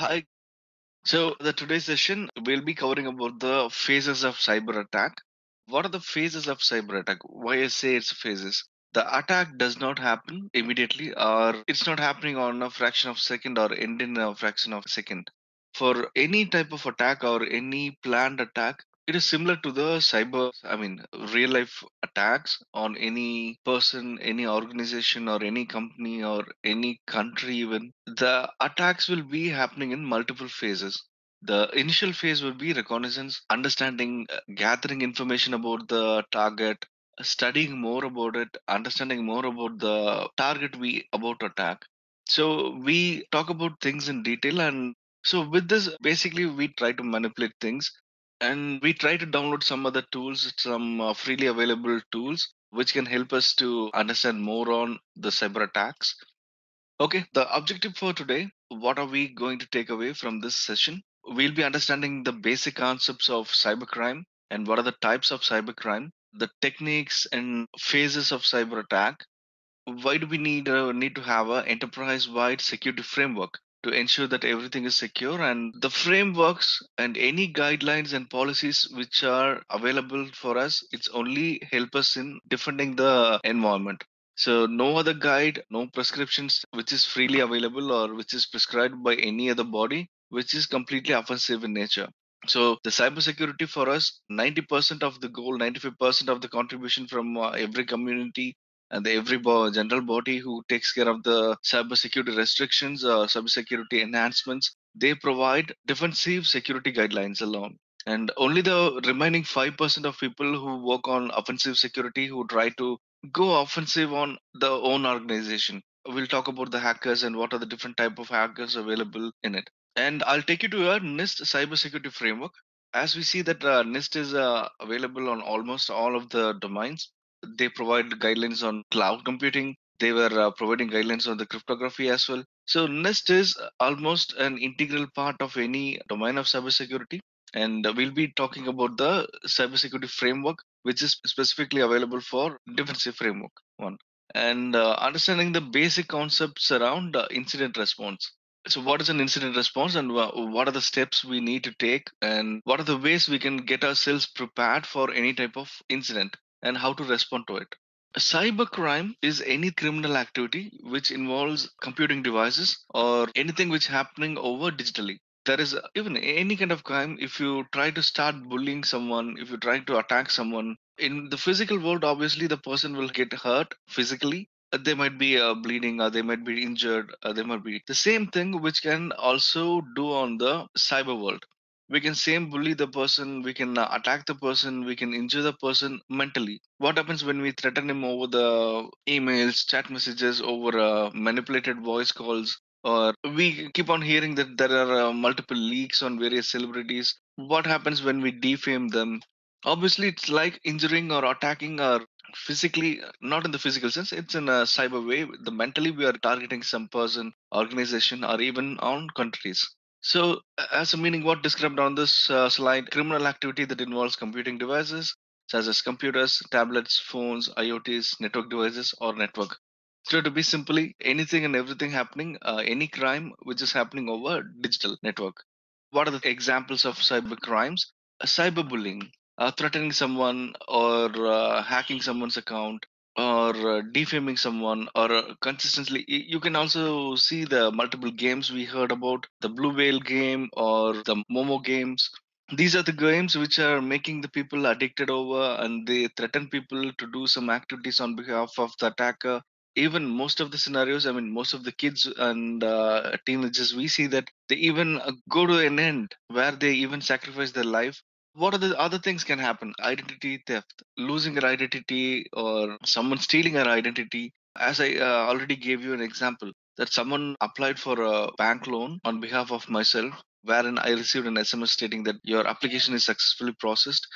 Hi. So the today's session will be covering about the phases of cyber attack. What are the phases of cyber attack? Why I say it's phases? The attack does not happen immediately, or it's not happening on a fraction of a second or end in a fraction of a second. For any type of attack or any planned attack, it is similar to the real life attacks on any person, any organization or any company or any country even. The attacks will be happening in multiple phases. The initial phase will be reconnaissance, understanding, gathering information about the target, studying more about it, understanding more about the target we about to attack. So we talk about things in detail, and so with this basically we try to manipulate things. And we try to download some other tools, some freely available tools, which can help us to understand more on the cyber attacks. Okay, the objective for today, what are we going to take away from this session? We'll be understanding the basic concepts of cybercrime and what are the types of cybercrime, the techniques and phases of cyber attack. Why do we need to have an enterprise-wide security framework to ensure that everything is secure, and the frameworks and any guidelines and policies which are available for us, it's only help us in defending the environment. So no other guide, no prescriptions which is freely available or which is prescribed by any other body, which is completely offensive in nature. So the cybersecurity for us, 90% of the goal, 95% of the contribution from every community and every general body who takes care of the cybersecurity restrictions or cybersecurity enhancements, they provide defensive security guidelines alone. And only the remaining 5% of people who work on offensive security, who try to go offensive on their own organization. We'll talk about the hackers and what are the different type of hackers available in it. And I'll take you to our NIST cybersecurity framework. As we see that NIST is available on almost all of the domains. They provide guidelines on cloud computing. They were providing guidelines on the cryptography as well. So NIST is almost an integral part of any domain of cybersecurity. And we'll be talking about the cybersecurity framework, which is specifically available for defensive framework one. And understanding the basic concepts around incident response. So what is an incident response and what are the steps we need to take? And what are the ways we can get ourselves prepared for any type of incident? And how to respond to it. Cybercrime is any criminal activity which involves computing devices or anything which is happening over digitally. There is even any kind of crime. If you try to start bullying someone, if you try to attack someone, in the physical world, obviously the person will get hurt physically. They might be bleeding, or they might be injured, or they might be the same thing which can also do on the cyber world. We can bully the person, we can attack the person, we can injure the person mentally. What happens when we threaten him over the emails, chat messages, over manipulated voice calls, or we keep on hearing that there are multiple leaks on various celebrities. What happens when we defame them? Obviously, it's like injuring or attacking or physically, not in the physical sense, it's in a cyber way. The mentally, we are targeting some person, organization, or even on countries. So as a meaning, what described on this slide, criminal activity that involves computing devices, such as computers, tablets, phones, IoTs, network devices, or network. So to be simply, anything and everything happening, any crime which is happening over digital network. What are the examples of cyber crimes? Cyberbullying, threatening someone or hacking someone's account, or defaming someone, or consistently. You can also see the multiple games we heard about, the Blue Whale game or the Momo games. These are the games which are making the people addicted over, and they threaten people to do some activities on behalf of the attacker. Even most of the scenarios, most of the kids and teenagers, we see that they even go to an end where they even sacrifice their life. What are the other things can happen? Identity theft, losing your identity, or someone stealing your identity. As I already gave you an example, that someone applied for a bank loan on behalf of myself, wherein I received an SMS stating that your application is successfully processed.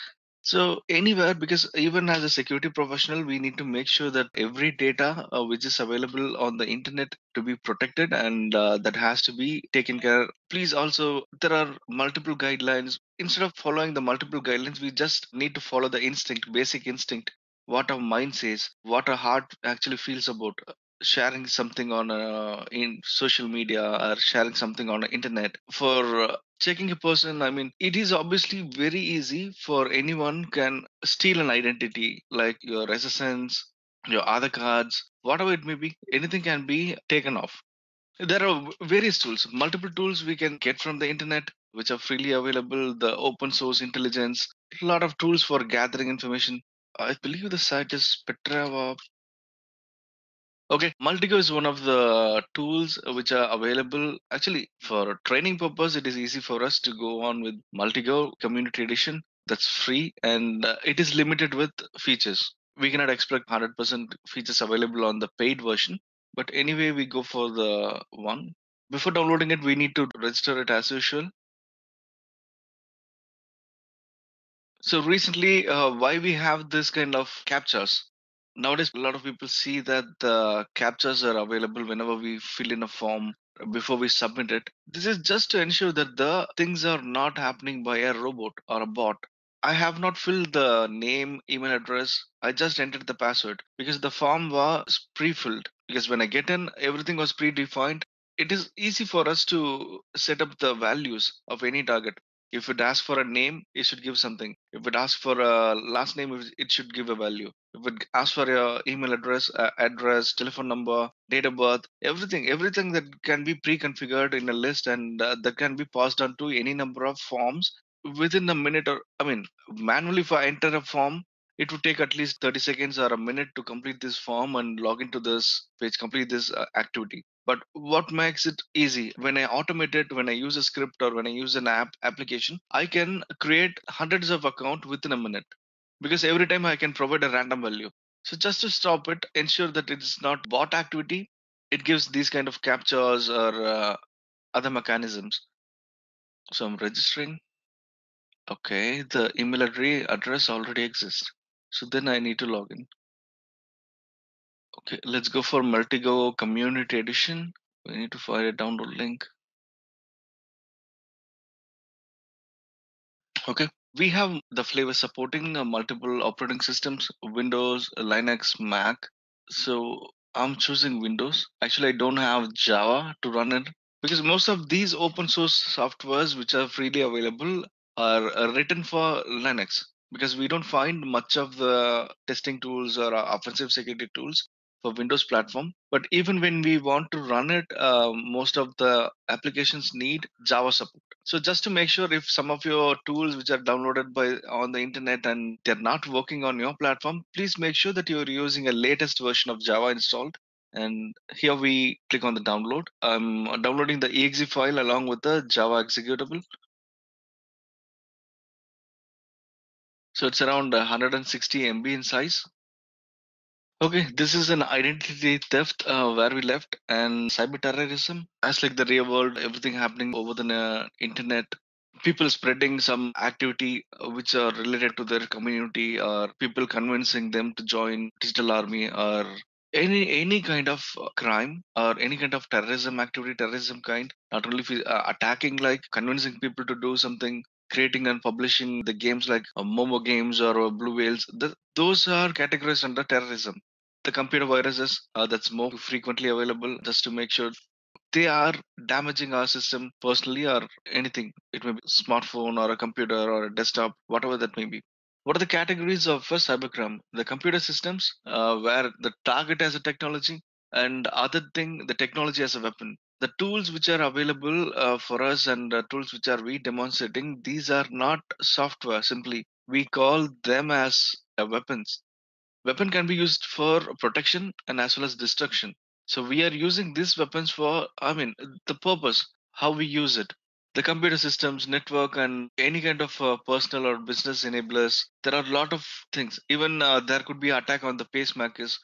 So anywhere, because even as a security professional, we need to make sure that every data which is available on the internet to be protected, and that has to be taken care of. Please also, there are multiple guidelines. Instead of following the multiple guidelines, we just need to follow the instinct, basic instinct, what our mind says, what our heart actually feels about. sharing something on in social media or sharing something on the internet, for checking a person, I mean, it is obviously very easy for anyone can steal an identity like your SSNs, your other cards, whatever it may be, anything can be taken off. There are various tools, multiple tools we can get from the internet, which are freely available, the open source intelligence, a lot of tools for gathering information. I believe the site is Petrava. Okay, Maltego is one of the tools which are available. Actually, for training purpose, it is easy for us to go on with Maltego Community Edition. That's free and it is limited with features. We cannot expect 100% features available on the paid version. But anyway, we go for the one. Before downloading it, we need to register it as usual. So recently, why we have this kind of captchas? Nowadays, a lot of people see that the captchas are available whenever we fill in a form before we submit it. This is just to ensure that the things are not happening by a robot or a bot. I have not filled the name, email address. I just entered the password because the form was pre-filled. Because when I get in, everything was predefined. It is easy for us to set up the values of any target. If it asks for a name, it should give something. If it asks for a last name, it should give a value. If it asks for your email address, telephone number, date of birth, everything that can be pre-configured in a list and that can be passed on to any number of forms within a minute. Or I mean, manually if I enter a form, it would take at least 30 seconds or a minute to complete this form and log into this page, complete this activity. But what makes it easy? When I automate it, when I use a script or when I use an application, I can create hundreds of accounts within a minute because every time I can provide a random value. So just to stop it, ensure that it's not bot activity, it gives these kind of captchas or other mechanisms. So I'm registering. Okay, the email address already exists. So then I need to log in. Okay, let's go for Maltego Community Edition. We need to find a download link. Okay, we have the flavor supporting multiple operating systems, Windows, Linux, Mac. So I'm choosing Windows. Actually, I don't have Java to run it because most of these open source softwares which are freely available are written for Linux. Because we don't find much of the testing tools or offensive security tools for Windows platform. But even when we want to run it, most of the applications need Java support. So just to make sure if some of your tools which are downloaded on the internet and they're not working on your platform, please make sure that you're using a latest version of Java installed. And here we click on the download. I'm downloading the exe file along with the Java executable. So it's around 160 MB in size. Okay, this is an identity theft where we left, and cyber terrorism. As like the real world, everything happening over the internet, people spreading some activity which are related to their community, or people convincing them to join digital army, or any kind of crime or any kind of terrorism activity, terrorism kind. Not only attacking, like convincing people to do something. Creating and publishing the games like Momo games or Blue Whales, those are categorized under terrorism. The computer viruses, that's more frequently available, just to make sure they are damaging our system personally or anything. It may be a smartphone or a computer or a desktop, whatever that may be. What are the categories of cybercrime? The computer systems where the target has a technology and other thing, the technology as a weapon. The tools which are available for us and tools which are we demonstrating, these are not software simply. We call them as weapons. Weapon can be used for protection and as well as destruction. So we are using these weapons for, I mean, the purpose, how we use it. The computer systems, network, and any kind of personal or business enablers. There are a lot of things. Even there could be attack on the pacemakers.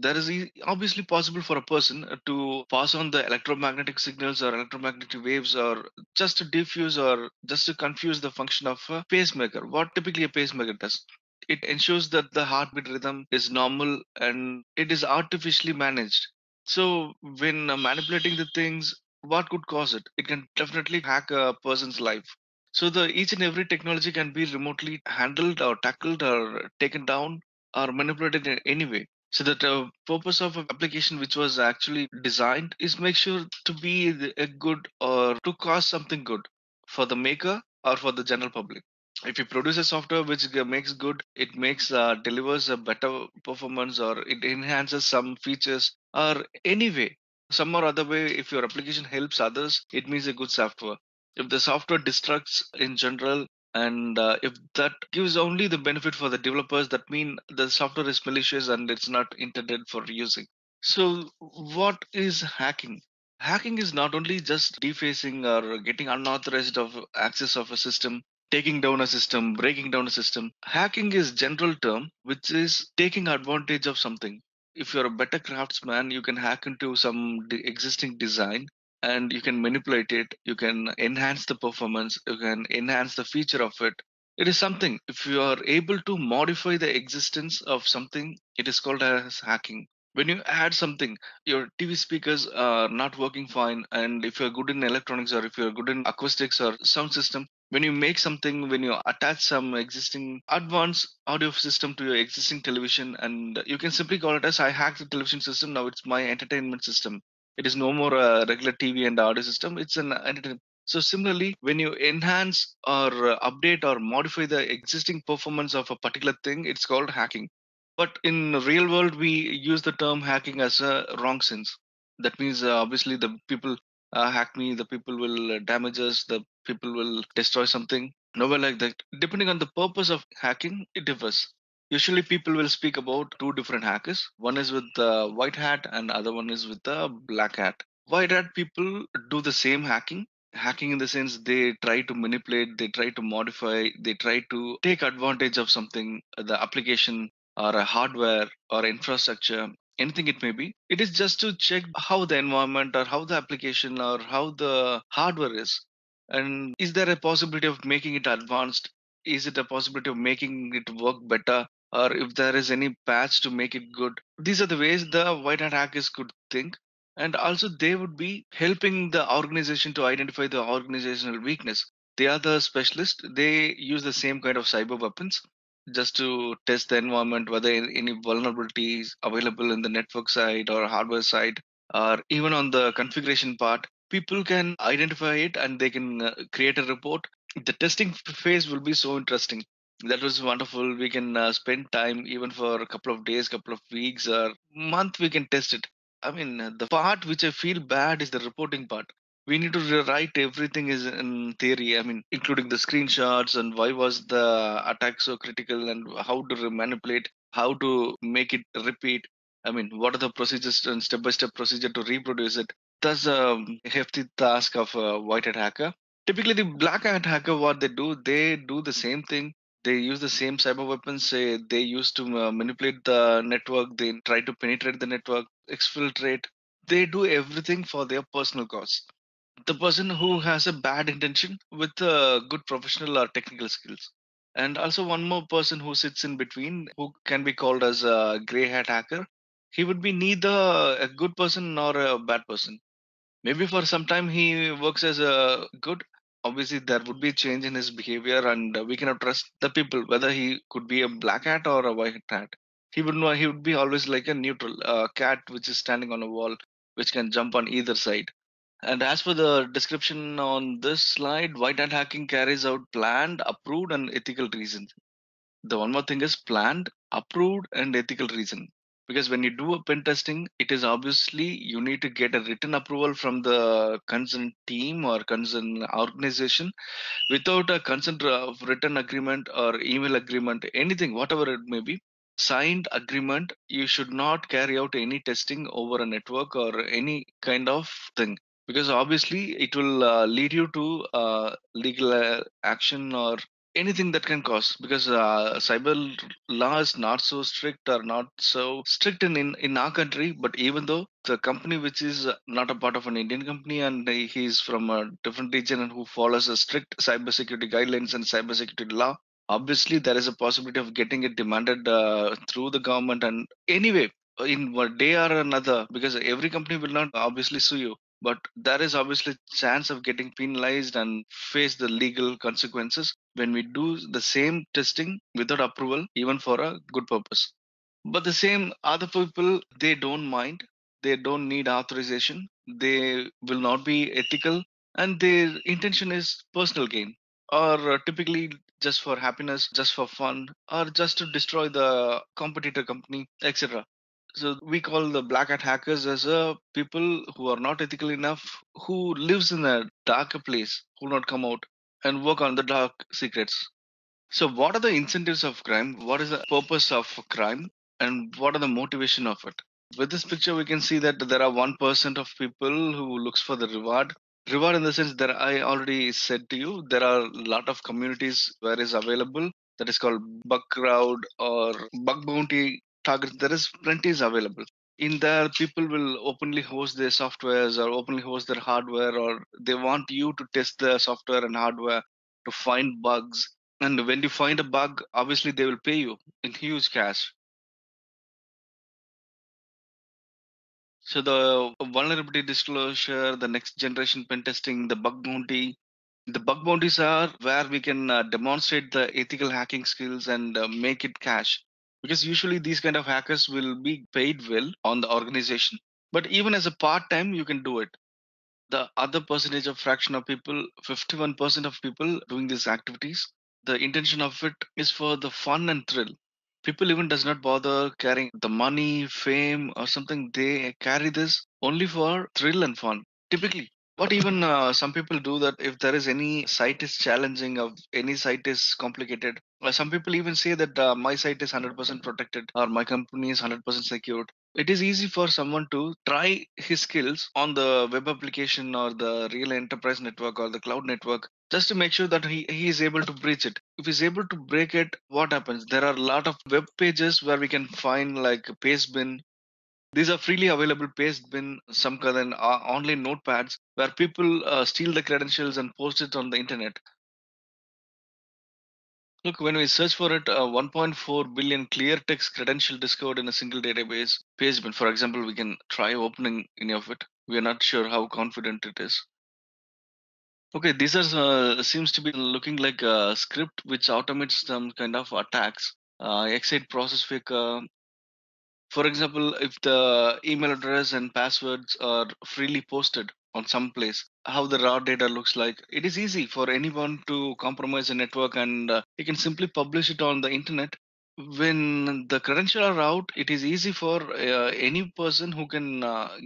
There is obviously possible for a person to pass on the electromagnetic signals or electromagnetic waves or just to diffuse or just to confuse the function of a pacemaker. What typically a pacemaker does, it ensures that the heartbeat rhythm is normal and it is artificially managed. So when manipulating the things, what could cause it? It can definitely hack a person's life. So each and every technology can be remotely handled or tackled or taken down or manipulated in any way. So that purpose of an application which was actually designed is make sure to be a good or to cause something good for the maker or for the general public. If you produce a software which makes good, it makes delivers a better performance or it enhances some features or any way, some or other way. If your application helps others, it means a good software. If the software destructs in general, and if that gives only the benefit for the developers, that means the software is malicious and it's not intended for using. So what is hacking? Hacking is not only just defacing or getting unauthorized access of a system, taking down a system, breaking down a system. Hacking is a general term, which is taking advantage of something. If you're a better craftsman, you can hack into some existing design. And you can manipulate it, you can enhance the performance, you can enhance the feature of it. It is something, if you are able to modify the existence of something, it is called as hacking. When you add something, your TV speakers are not working fine. And if you're good in electronics or if you're good in acoustics or sound system, when you make something, when you attach some existing advanced audio system to your existing television, and you can simply call it as, I hacked the television system, now it's my entertainment system. It is no more a regular TV and audio system. It's an entertainment. So similarly, when you enhance or update or modify the existing performance of a particular thing, it's called hacking. But in the real world, we use the term hacking as a wrong sense. That means obviously the people hack me, the people will damage us, the people will destroy something. Nowhere like that. Depending on the purpose of hacking, it differs. Usually people will speak about two different hackers. One is with the white hat and other one is with the black hat. White hat people do the same hacking. Hacking in the sense they try to manipulate, they try to modify, they try to take advantage of something, the application or a hardware or infrastructure, anything it may be. It is just to check how the environment or how the application or how the hardware is. And is there a possibility of making it advanced? Is it a possibility of making it work better? Or if there is any patch to make it good. These are the ways the white hat hackers could think. And also they would be helping the organization to identify the organizational weakness. They are the specialists. They use the same kind of cyber weapons just to test the environment, whether any vulnerabilities available in the network side or hardware side, or even on the configuration part. People can identify it and they can create a report. The testing phase will be so interesting. That was wonderful. We can spend time even for a couple of days, couple of weeks or month. We can test it. I mean, the part which I feel bad is the reporting part. We need to rewrite everything is in theory. I mean, including the screenshots and why was the attack so critical and how to manipulate, how to make it repeat. I mean, what are the procedures and step-by-step procedure to reproduce it? That's a hefty task of a white hat hacker. Typically, the black hat hacker, what they do the same thing. They use the same cyber weapons. They used to manipulate the network. They try to penetrate the network, exfiltrate. They do everything for their personal cause. The person who has a bad intention with good professional or technical skills. And also one more person who sits in between, who can be called as a gray hat hacker. He would be neither a good person nor a bad person. Maybe for some time he works as a good. Obviously, there would be a change in his behavior and we cannot trust the people, whether he could be a black hat or a white hat. He would be always like a neutral cat, which is standing on a wall, which can jump on either side. And as for the description on this slide, white hat hacking carries out planned, approved and ethical reasons. The one more thing is planned, approved and ethical reason. Because when you do a pen testing, it is obviously you need to get a written approval from the concerned team or concerned organization. Without a consent of written agreement or email agreement, anything, whatever it may be, signed agreement, you should not carry out any testing over a network or any kind of thing. Because obviously it will lead you to legal action or anything that can cause, because cyber law is not so strict in our country. But even though the company which is not a part of an Indian company and he is from a different region and who follows a strict cybersecurity guidelines and cybersecurity law, obviously there is a possibility of getting it demanded through the government. And anyway, in one day or another, because every company will not obviously sue you. But there is obviously a chance of getting penalized and face the legal consequences when we do the same testing without approval, even for a good purpose. But the same other people, they don't mind. They don't need authorization. They will not be ethical. And their intention is personal gain, or typically just for happiness, just for fun, or just to destroy the competitor company, etc. So we call the black hat hackers as people who are not ethical enough, who lives in a darker place, who will not come out and work on the dark secrets. So what are the incentives of crime? What is the purpose of crime? And what are the motivation of it? With this picture, we can see that there are 1% of people who looks for the reward. Reward in the sense that I already said to you, there are a lot of communities where is available. That is called bug crowd or bug bounty targets. There is plenty is available. In there, people will openly host their softwares or openly host their hardware, or they want you to test their software and hardware to find bugs. And when you find a bug, obviously they will pay you in huge cash. So the vulnerability disclosure, the next generation pen testing, the bug bounty. The bug bounties are where we can demonstrate the ethical hacking skills and make it cash. Because usually these kind of hackers will be paid well on the organization. But even as a part-time, you can do it. The other percentage of fraction of people, 51% of people doing these activities, the intention of it is for the fun and thrill. People even does not bother carrying the money, fame or something. They carry this only for thrill and fun. Typically, what even some people do that if there is any site is challenging or any site is complicated. Some people even say that my site is 100% protected or my company is 100% secured. It is easy for someone to try his skills on the web application or the real enterprise network or the cloud network, just to make sure that he is able to breach it. If he's able to break it, what happens? There are a lot of web pages where we can find like Pastebin. These are freely available Pastebin, some kind of online notepads where people steal the credentials and post it on the internet. Look, when we search for it, 1.4 billion clear text credential discovered in a single database, Pastebin. For example, we can try opening any of it. We are not sure how confident it is. Okay, these are seems to be looking like a script which automates some kind of attacks. Excite process faker. For example, if the email address and passwords are freely posted on some place, how the raw data looks like, it is easy for anyone to compromise a network, and you can simply publish it on the internet. When the credentials are out, it is easy for any person who can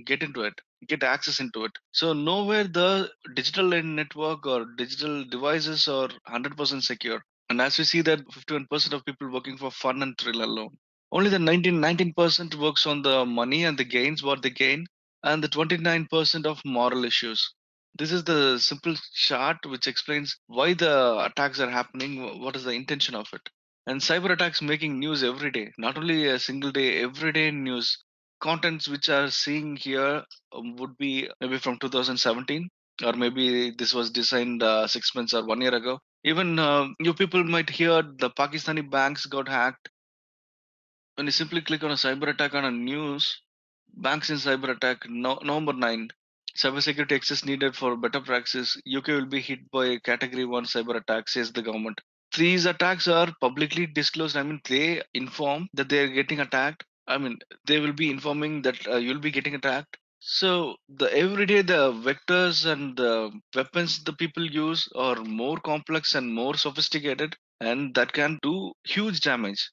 get into it, get access into it. So nowhere the digital network or digital devices are 100% secure. And as we see that 51% of people working for fun and thrill alone. Only the 19% works on the money and the gains, what they gain, and the 29% of moral issues. This is the simple chart which explains why the attacks are happening, what is the intention of it. And cyber attacks making news every day, not only a single day, every day news. Contents which are seeing here would be maybe from 2017, or maybe this was designed 6 months or 1 year ago. Even you people might hear the Pakistani banks got hacked. When you simply click on a cyber attack on a news, banks in cyber attack, November 9, cybersecurity access needed for better practice. UK will be hit by a category 1 cyber attack, says the government. These attacks are publicly disclosed. I mean, they inform that they are getting attacked. I mean, they will be informing that you'll be getting attacked. So every day the vectors and the weapons the people use are more complex and more sophisticated, and that can do huge damage.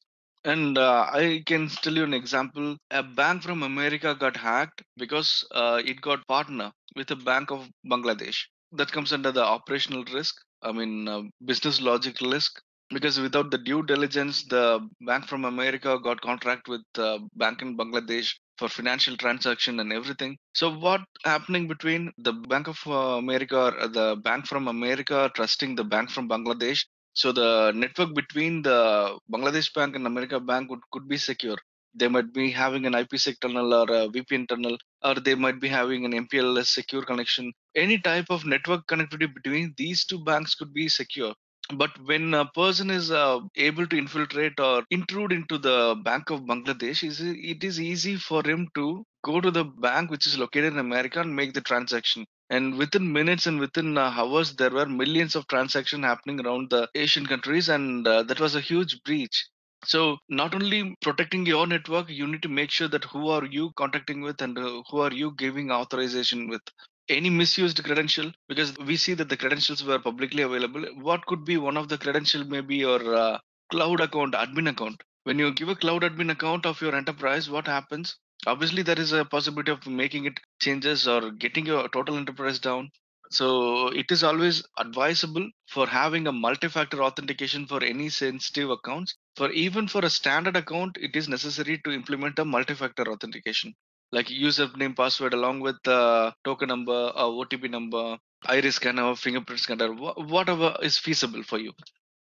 And I can tell you an example. A bank from America got hacked because it got partner with a bank of Bangladesh. That comes under the operational risk. I mean, business logic risk. Because without the due diligence, the bank from America got contract with the bank in Bangladesh for financial transaction and everything. So what happening between the Bank of America or the bank from America trusting the bank from Bangladesh? So the network between the Bangladesh bank and America bank could be secure. They might be having an IPsec tunnel or a VPN tunnel, or they might be having an MPLS secure connection. Any type of network connectivity between these two banks could be secure. But when a person is able to infiltrate or intrude into the Bank of Bangladesh, it is easy for him to go to the bank which is located in America and make the transaction. And within minutes and within hours, there were millions of transactions happening around the Asian countries, and that was a huge breach. So not only protecting your network, you need to make sure that who are you contacting with and who are you giving authorization with. Any misused credential, because we see that the credentials were publicly available. What could be one of the credential? Maybe your cloud account, admin account. When you give a cloud admin account of your enterprise, what happens? Obviously, there is a possibility of making it changes or getting your total enterprise down. So it is always advisable for having a multi-factor authentication for any sensitive accounts. For even for a standard account, it is necessary to implement a multi-factor authentication, like username, password, along with the token number, OTP number, iris scanner, fingerprint scanner, whatever is feasible for you.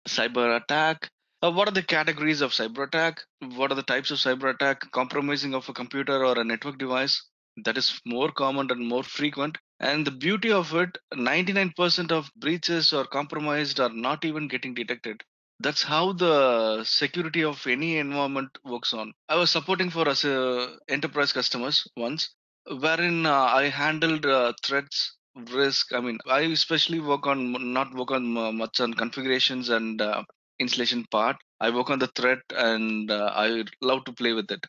Cyber attack. What are the categories of cyber attack? What are the types of cyber attack? Compromising of a computer or a network device. That is more common and more frequent. And the beauty of it, 99% of breaches or compromised are not even getting detected. That's how the security of any environment works on. I was supporting for us enterprise customers once, wherein I handled threats, risk. I especially work not much on configurations and installation part. I work on the threat, and I love to play with it.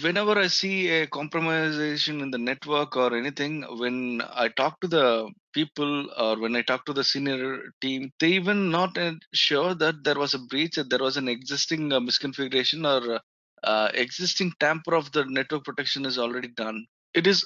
Whenever I see a compromisation in the network or anything, when I talk to the people or when I talk to the senior team, they even not sure that there was a breach, that there was an existing misconfiguration or existing tamper of the network protection is already done. It is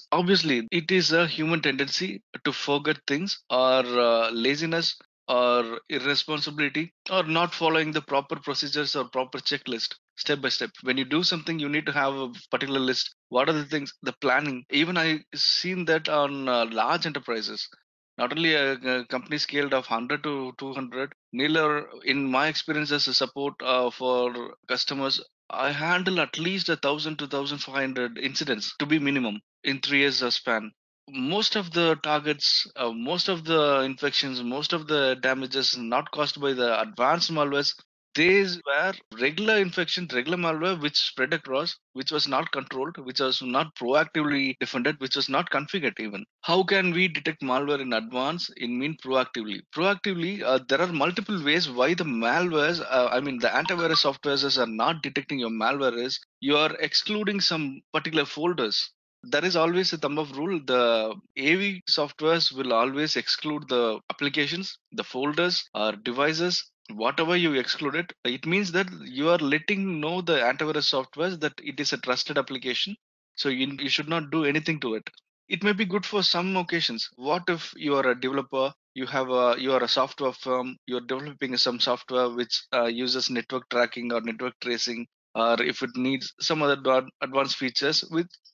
a human tendency to forget things or laziness or irresponsibility or not following the proper procedures or proper checklist. Step by step, when you do something, you need to have a particular list. What are the things, the planning? Even I seen that on large enterprises, not only a company scaled of 100 to 200. Neither in my experience as a support for customers, I handle at least 1,000 to 1,500 incidents to be minimum in 3 years span. Most of the targets, most of the infections, most of the damages not caused by the advanced malwares, these were regular infection, regular malware, which spread across, which was not controlled, which was not proactively defended, which was not configured even. How can we detect malware in advance? It means proactively. Proactively, there are multiple ways why the malwares, the antivirus softwares are not detecting your malware is you are excluding some particular folders. There is always a thumb of rule. The AV softwares will always exclude the applications, the folders or devices. Whatever you exclude it means that you are letting know the antivirus software that it is a trusted application. So you should not do anything to it. It may be good for some occasions. What if you are a developer, you are a software firm, you're developing some software which uses network tracking or network tracing, or if it needs some other advanced features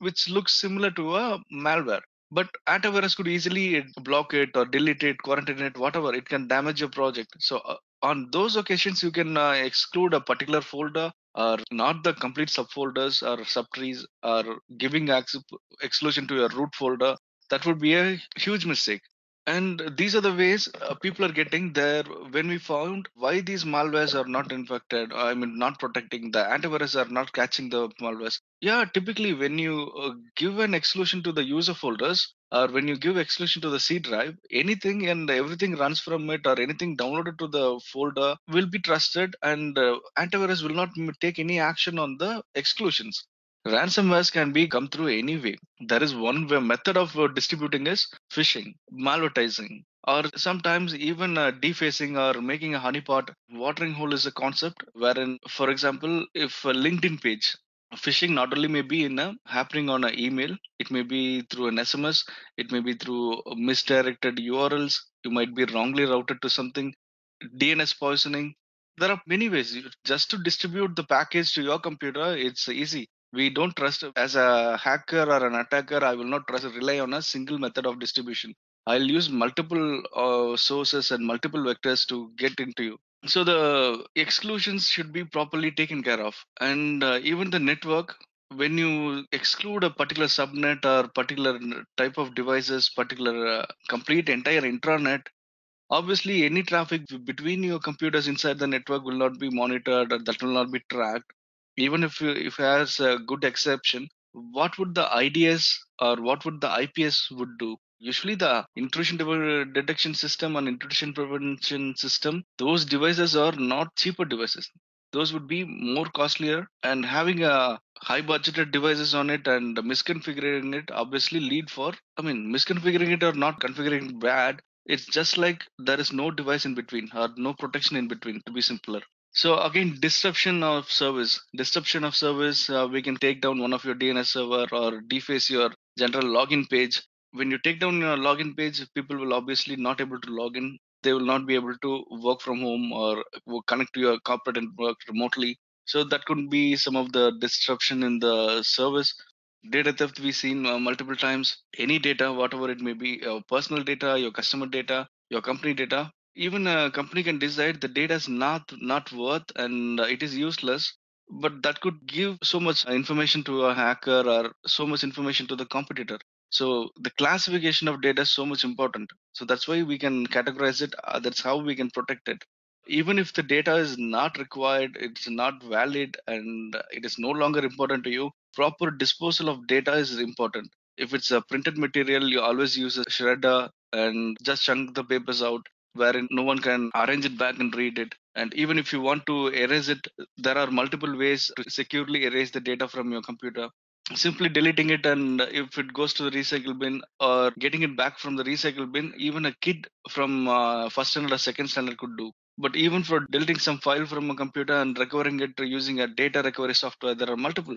which looks similar to a malware. But antivirus could easily block it or delete it, quarantine it, whatever. It can damage your project. So on those occasions, you can exclude a particular folder or not the complete subfolders or subtrees or giving exclusion to your root folder. That would be a huge mistake. And these are the ways people are getting there. When we found why these malwares are not infected, not protecting, the antivirus are not catching the malwares. Yeah, typically when you give an exclusion to the user folders or when you give exclusion to the C drive, anything and everything runs from it or anything downloaded to the folder will be trusted, and antivirus will not take any action on the exclusions. Ransomwares can be come through any way. There is one method of distributing is phishing, malvertising, or sometimes even defacing or making a honeypot. Watering hole is a concept wherein, for example, if a LinkedIn page, phishing not only may be happening on an email, it may be through an SMS, it may be through misdirected URLs, you might be wrongly routed to something, DNS poisoning. There are many ways. Just to distribute the package to your computer, it's easy. We don't trust, as a hacker or an attacker, I will not rely on a single method of distribution. I'll use multiple sources and multiple vectors to get into you. So the exclusions should be properly taken care of. And even the network, when you exclude a particular subnet or particular type of devices, particular complete entire intranet, obviously any traffic between your computers inside the network will not be monitored, or that will not be tracked. Even if it has a good exception, what would the IDS or what would the IPS would do? Usually the intrusion detection system and intrusion prevention system, those devices are not cheaper devices. those would be more costlier, and having a high budgeted devices on it and misconfiguring it obviously lead for, I mean, misconfiguring it or not configuring it bad. It's just like there is no device in between or no protection in between, to be simpler. So again, disruption of service, we can take down one of your DNS server or deface your general login page. When you take down your login page, people will obviously not able to log in. They will not be able to work from home or connect to your corporate and work remotely. So that could be some of the disruption in the service. Data theft we've seen multiple times. Any data, whatever it may be, your personal data, your customer data, your company data. Even a company can decide the data is not worth and it is useless, but that could give so much information to a hacker or so much information to the competitor. So the classification of data is so much important. So that's why we can categorize it. That's how we can protect it. Even if the data is not required, it's not valid, and it is no longer important to you, proper disposal of data is important. If it's a printed material, you always use a shredder and just chunk the papers out, wherein no one can arrange it back and read it. And even if you want to erase it, there are multiple ways to securely erase the data from your computer. Simply deleting it, and if it goes to the recycle bin, or getting it back from the recycle bin, even a kid from first standard or second standard could do. But even for deleting some file from a computer and recovering it using a data recovery software, there are multiple.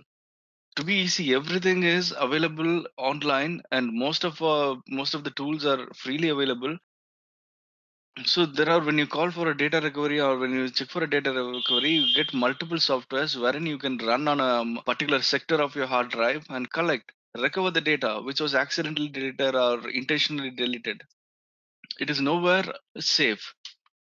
To be easy, everything is available online, and most of the tools are freely available. So there are, when you call for a data recovery or when you check for a data recovery, you get multiple softwares wherein you can run on a particular sector of your hard drive and recover the data which was accidentally deleted or intentionally deleted. It is nowhere safe.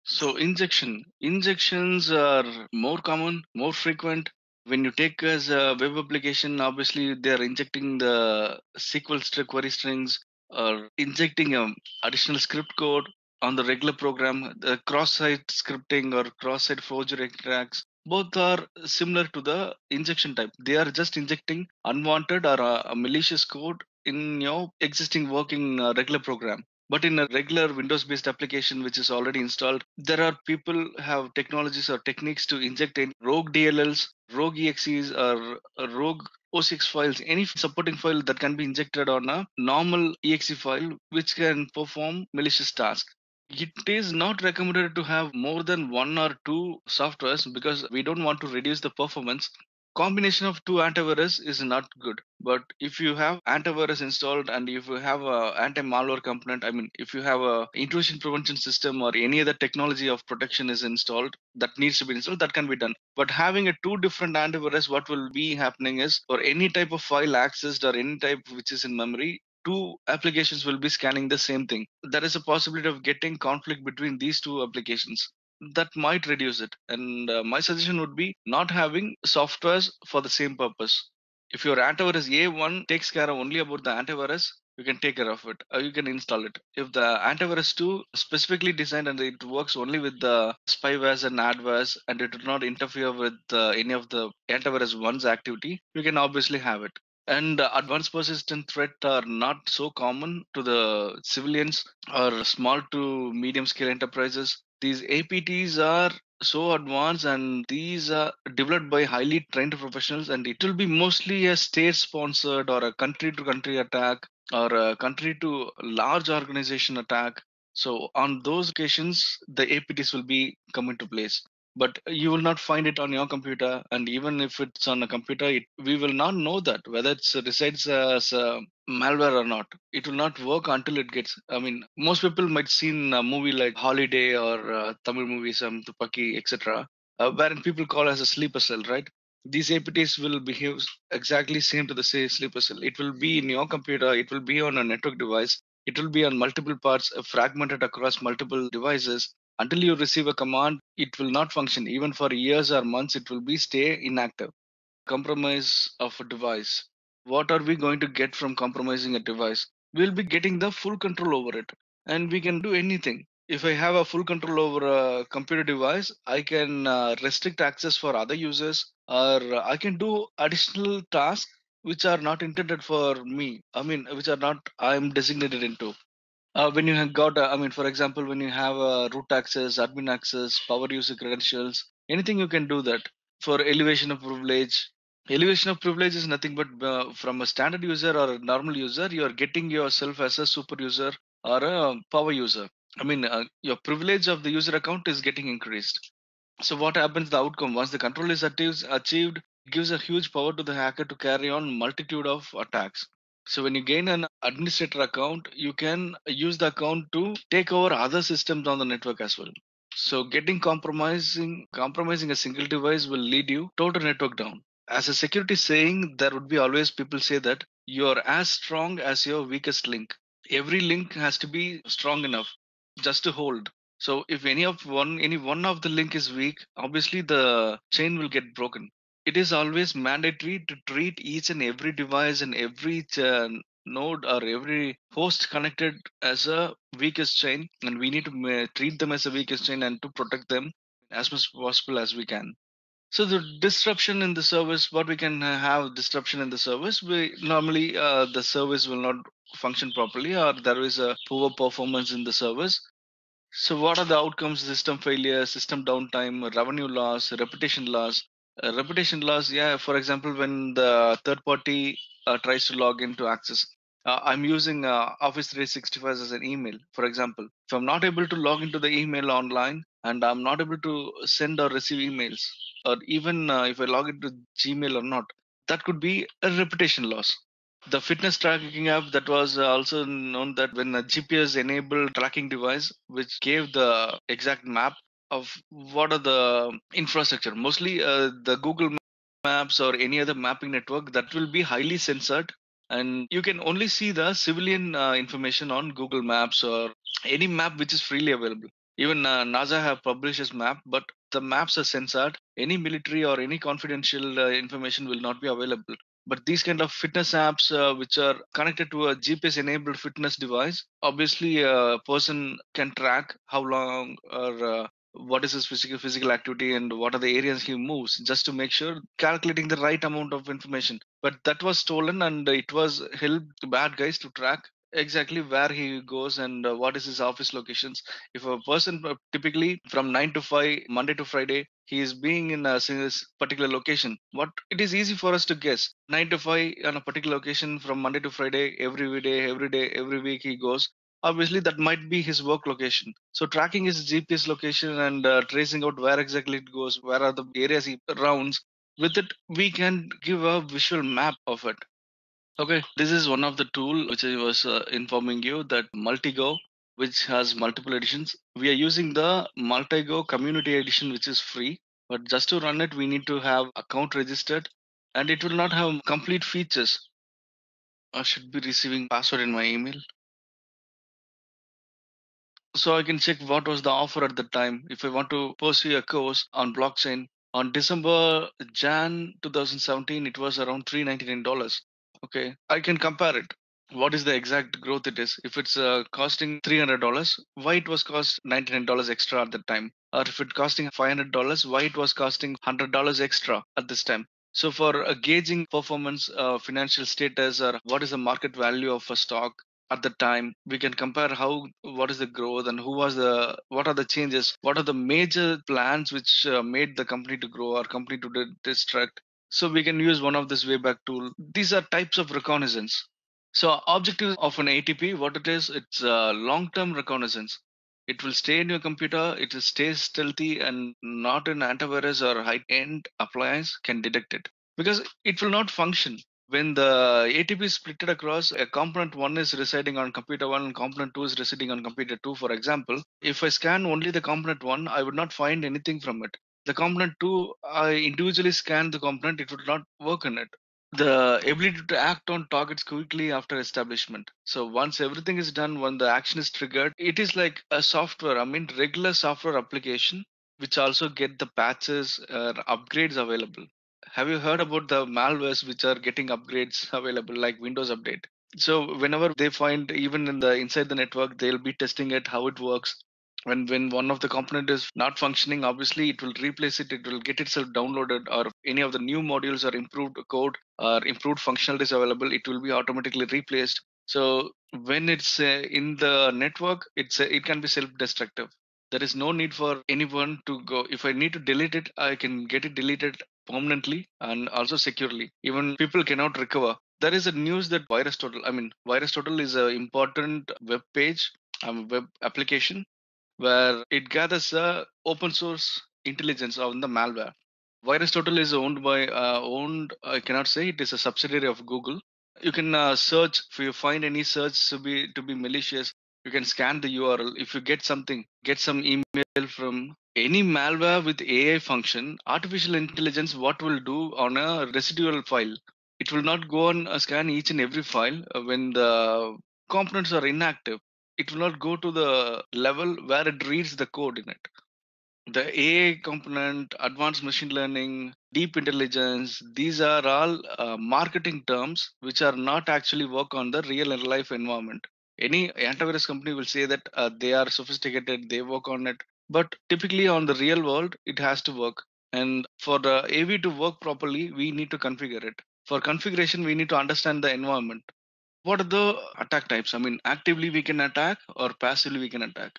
So injections are more common, more frequent. When you take as a web application, obviously they are injecting the SQL query strings or injecting additional script code on the regular program. The cross-site scripting or cross-site forgery attacks, both are similar to the injection type. They are just injecting unwanted or a malicious code in your existing working regular program. But in a regular Windows-based application which is already installed, there are people have technologies or techniques to inject in rogue DLLs, rogue EXEs, or rogue OCX files, any supporting file that can be injected on a normal EXE file which can perform malicious tasks. It is not recommended to have more than one or two softwares because we don't want to reduce the performance. Combination of two antivirus is not good, but if you have antivirus installed and if you have a anti-malware component, I mean, if you have a intrusion prevention system or any other technology of protection is installed, that needs to be installed, that can be done. But having a two different antivirus, what will be happening is, for any type of file accessed or any type which is in memory, two applications will be scanning the same thing. There is a possibility of getting conflict between these two applications. That might reduce it. And my suggestion would be not having softwares for the same purpose. If your antivirus A1 takes care of only about the antivirus, you can take care of it or you can install it. If the antivirus 2 specifically designed and it works only with the spywares and adwares and it does not interfere with any of the antivirus 1's activity, you can obviously have it. And advanced persistent threat are not so common to the civilians or small to medium scale enterprises. These APTs are so advanced and these are developed by highly trained professionals, and it will be mostly a state-sponsored or a country-to-country attack or a country-to-large organization attack. So on those occasions, the APTs will be come into place. But you will not find it on your computer, and even if it's on a computer, we will not know that whether it resides as malware or not. It will not work until it gets, I mean, most people might seen a movie like Holiday or Tamil movie, some Tupaki, etc., wherein people call as a sleeper cell, right? These APTs will behave exactly same to the sleeper cell. It will be in your computer, it will be on a network device, it will be on multiple parts, fragmented across multiple devices. Until you receive a command, it will not function. Even for years or months, it will be stay inactive. Compromise of a device. What are we going to get from compromising a device? We'll be getting the full control over it. And we can do anything. If I have a full control over a computer device, I can restrict access for other users, or I can do additional tasks which are not intended for me. I mean, which are not I'm designated into. When you have got, I mean, for example, when you have root access, admin access, power user credentials, anything you can do that. for elevation of privilege. Elevation of privilege is nothing but from a standard user or a normal user, you are getting yourself as a super user or a power user. I mean, your privilege of the user account is getting increased. So what happens, the outcome, once the control is achieved, it gives a huge power to the hacker to carry on multitude of attacks. So when you gain an administrator account, you can use the account to take over other systems on the network as well. So getting compromising a single device will lead you total network down. As a security saying, there would be always people say that you are as strong as your weakest link. Every link has to be strong enough just to hold. So if any one of the link is weak, obviously the chain will get broken. It is always mandatory to treat each and every device and every node or every host connected as a weakest chain, and we need to treat them as a weakest chain and to protect them as much as possible as we can. So the disruption in the service, what we can have disruption in the service, we normally the service will not function properly, or there is a poor performance in the service. So what are the outcomes? System failure, system downtime, revenue loss, reputation loss. Reputation loss, yeah, for example, when the third party tries to log in to access. I'm using Office 365 as an email, for example. If I'm not able to log into the email online and I'm not able to send or receive emails, or even if I log into Gmail or not, that could be a reputation loss. The fitness tracking app, that was also known that when a GPS enabled tracking device, which gave the exact map of what are the infrastructure, mostly the Google Maps or any other mapping network, that will be highly censored. And you can only see the civilian information on Google Maps or any map which is freely available. Even NASA have published this map, but the maps are censored. Any military or any confidential information will not be available. But these kind of fitness apps which are connected to a GPS-enabled fitness device, obviously a person can track how long or what is his physical activity and what are the areas he moves, just to make sure calculating the right amount of information. But that was stolen, and it was helped bad guys to track exactly where he goes and what is his office locations. If a person typically from 9 to 5, Monday to Friday, he is being in a particular location. What it is easy for us to guess, 9 to 5 on a particular location from Monday to Friday, every day, every week he goes. Obviously, that might be his work location. So tracking his GPS location and tracing out where exactly it goes, where are the areas he rounds. With it, we can give a visual map of it. Okay, this is one of the tool which I was informing you, that Maltego, which has multiple editions. We are using the Maltego community edition, which is free. But just to run it, we need to have account registered, and it will not have complete features. I should be receiving password in my email. So I can check what was the offer at the time. If I want to pursue a course on blockchain, on December, Jan 2017, it was around $399. Okay, I can compare it. What is the exact growth it is? If it's costing $300, why it was cost $99 extra at the time? Or if it's costing $500, why it was costing $100 extra at this time? So for gauging performance, financial status, or what is the market value of a stock, at the time, we can compare what is the growth and what are the changes, what are the major plans which made the company to grow or company to destruct. So we can use one of this Wayback tool. These are types of reconnaissance. So objective of an ATP, what it is, it's long-term reconnaissance. It will stay in your computer, it will stay stealthy, and not an antivirus or high-end appliance can detect it, because it will not function. When the ATP is split across, a component 1 is residing on computer 1 and component 2 is residing on computer 2, for example. If I scan only the component 1, I would not find anything from it. The component 2, I individually scan the component, it would not work on it. The ability to act on targets quickly after establishment. So once everything is done, when the action is triggered, it is like a software, I mean regular software application, which also get the patches or upgrades available. Have you heard about the malwares which are getting upgrades available, like Windows Update? So whenever they find, even inside the network, they'll be testing it, how it works. And when one of the component is not functioning, obviously it will replace it. It will get itself downloaded, or any of the new modules or improved code or improved functionalities available, it will be automatically replaced. So when it's in the network, it can be self-destructive. There is no need for anyone to go. If I need to delete it, I can get it deleted permanently and also securely. Even people cannot recover. There is a news that VirusTotal is an important web page and web application where it gathers open source intelligence on the malware. VirusTotal is owned by, I cannot say, it is a subsidiary of Google. You can search, if you find any search to be malicious, you can scan the URL. If you get some email from any malware with AI function, artificial intelligence, what will do on a residual file? It will not go and scan each and every file when the components are inactive. It will not go to the level where it reads the code in it. The AI component, advanced machine learning, deep intelligence, these are all marketing terms which are not actually work on the real life environment. Any antivirus company will say that they are sophisticated, they work on it. But typically on the real world, it has to work. And for the AV to work properly, we need to configure it. For configuration, we need to understand the environment. What are the attack types? Actively we can attack or passively we can attack.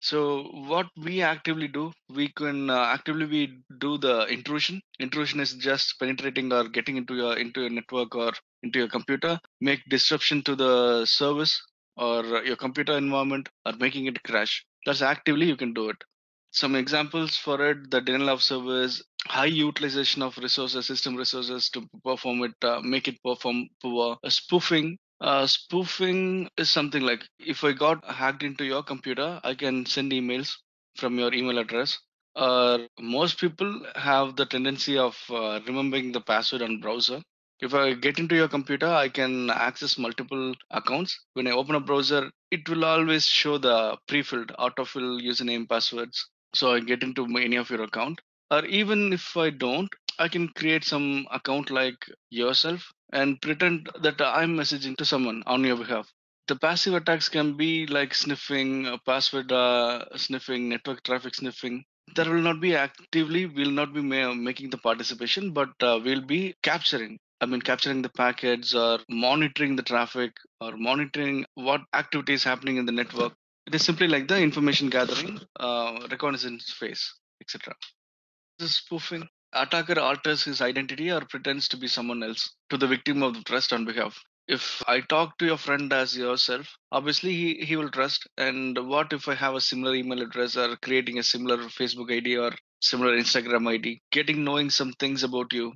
So what we actively do, we do the intrusion. Intrusion is just penetrating or getting into your network or into your computer, make disruption to the service or your computer environment or making it crash. That's actively you can do it. Some examples for it, the denial of service, high utilization of resources, system resources to perform it, make it perform poor, spoofing. Spoofing is something like, if I got hacked into your computer, I can send emails from your email address. Most people have the tendency of remembering the password on browser. If I get into your computer, I can access multiple accounts. When I open a browser, it will always show the pre-filled, autofill username passwords. So I get into any of your account. Or even if I don't, I can create some account like yourself and pretend that I'm messaging to someone on your behalf. The passive attacks can be like sniffing, password sniffing, network traffic sniffing. There will not be actively, we'll not be making the participation, but we'll be capturing. Capturing the packets or monitoring the traffic or monitoring what activity is happening in the network. It is simply like the information gathering, reconnaissance phase, etc. This is spoofing. Attacker alters his identity or pretends to be someone else to the victim of the trust on behalf. If I talk to your friend as yourself, obviously he will trust. And what if I have a similar email address or creating a similar Facebook ID or similar Instagram ID, knowing some things about you?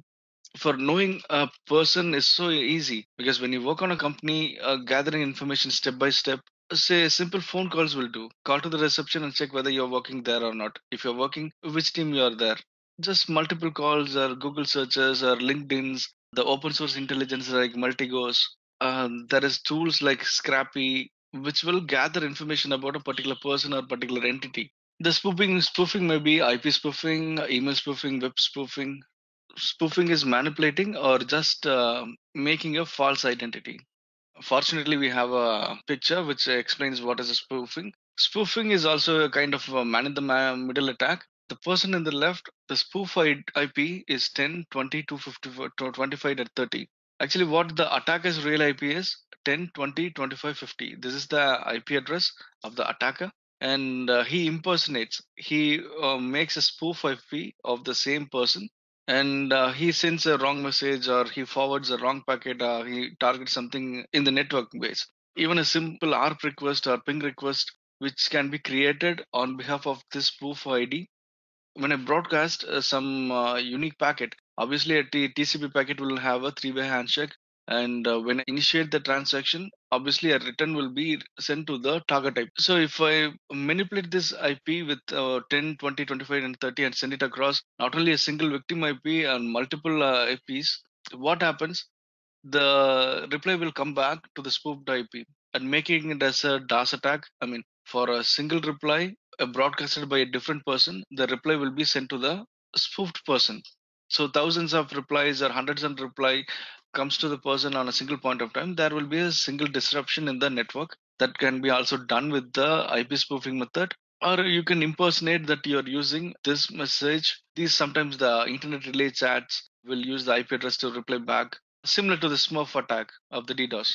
For knowing a person is so easy because when you work on a company, gathering information step by step, say simple phone calls will do. Call to the reception and check whether you're working there or not. If you're working, which team you are there. Just multiple calls or Google searches or LinkedIn's, the open source intelligence like Maltego's. There is tools like Scrappy, which will gather information about a particular person or particular entity. The spoofing may be IP spoofing, email spoofing, web spoofing. Spoofing is manipulating or just making a false identity. Fortunately, we have a picture which explains what is a spoofing. Spoofing is also a kind of a man-in-the-middle attack. The person in the left, the spoof IP is 10, 20, 254, 25, and 30. Actually, what the attacker's real IP is 10, 20, 25, 50. This is the IP address of the attacker. And he impersonates. He makes a spoof IP of the same person. And he sends a wrong message or he forwards a wrong packet. He targets something in the network base. Even a simple ARP request or ping request, which can be created on behalf of this spoof ID. When I broadcast some unique packet, obviously a TCP packet will have a three-way handshake. And when I initiate the transaction, obviously a return will be sent to the target IP. So if I manipulate this IP with 10, 20, 25, and 30 and send it across, not only a single victim IP and multiple IPs, what happens? The reply will come back to the spoofed IP and making it as a DDoS attack. For a single reply broadcasted by a different person, the reply will be sent to the spoofed person. So thousands of replies or hundreds of replies comes to the person on a single point of time. There will be a single disruption in the network that can be also done with the IP spoofing method. Or you can impersonate that you're using this message. These sometimes the internet relay chats will use the IP address to reply back, similar to the Smurf attack of the DDoS.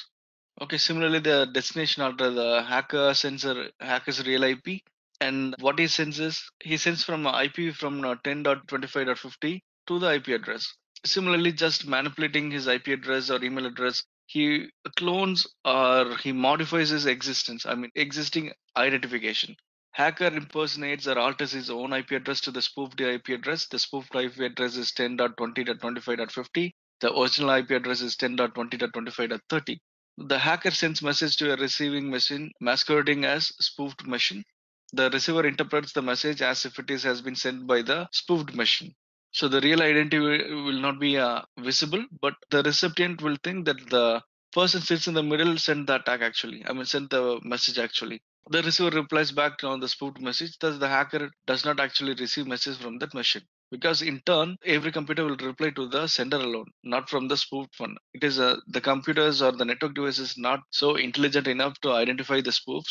Okay, similarly, the destination alter, the hacker sends a hacker's real IP. And what he sends is, he sends from IP from 10.25.50 to the IP address. Similarly, just manipulating his IP address or email address, he clones or he modifies his existence, I mean, existing identification. Hacker impersonates or alters his own IP address to the spoofed IP address. The spoofed IP address is 10.20.25.50. The original IP address is 10.20.25.30. The hacker sends message to a receiving machine masquerading as spoofed machine. The receiver interprets the message as if it has been sent by the spoofed machine. So the real identity will not be visible, but the recipient will think that the person sits in the middle sent the attack actually. I mean, sent the message actually. The receiver replies back on the spoofed message. Thus, the hacker does not actually receive message from that machine, because in turn, every computer will reply to the sender alone, not from the spoofed one. It is the computers or the network devices not so intelligent enough to identify the spoofs.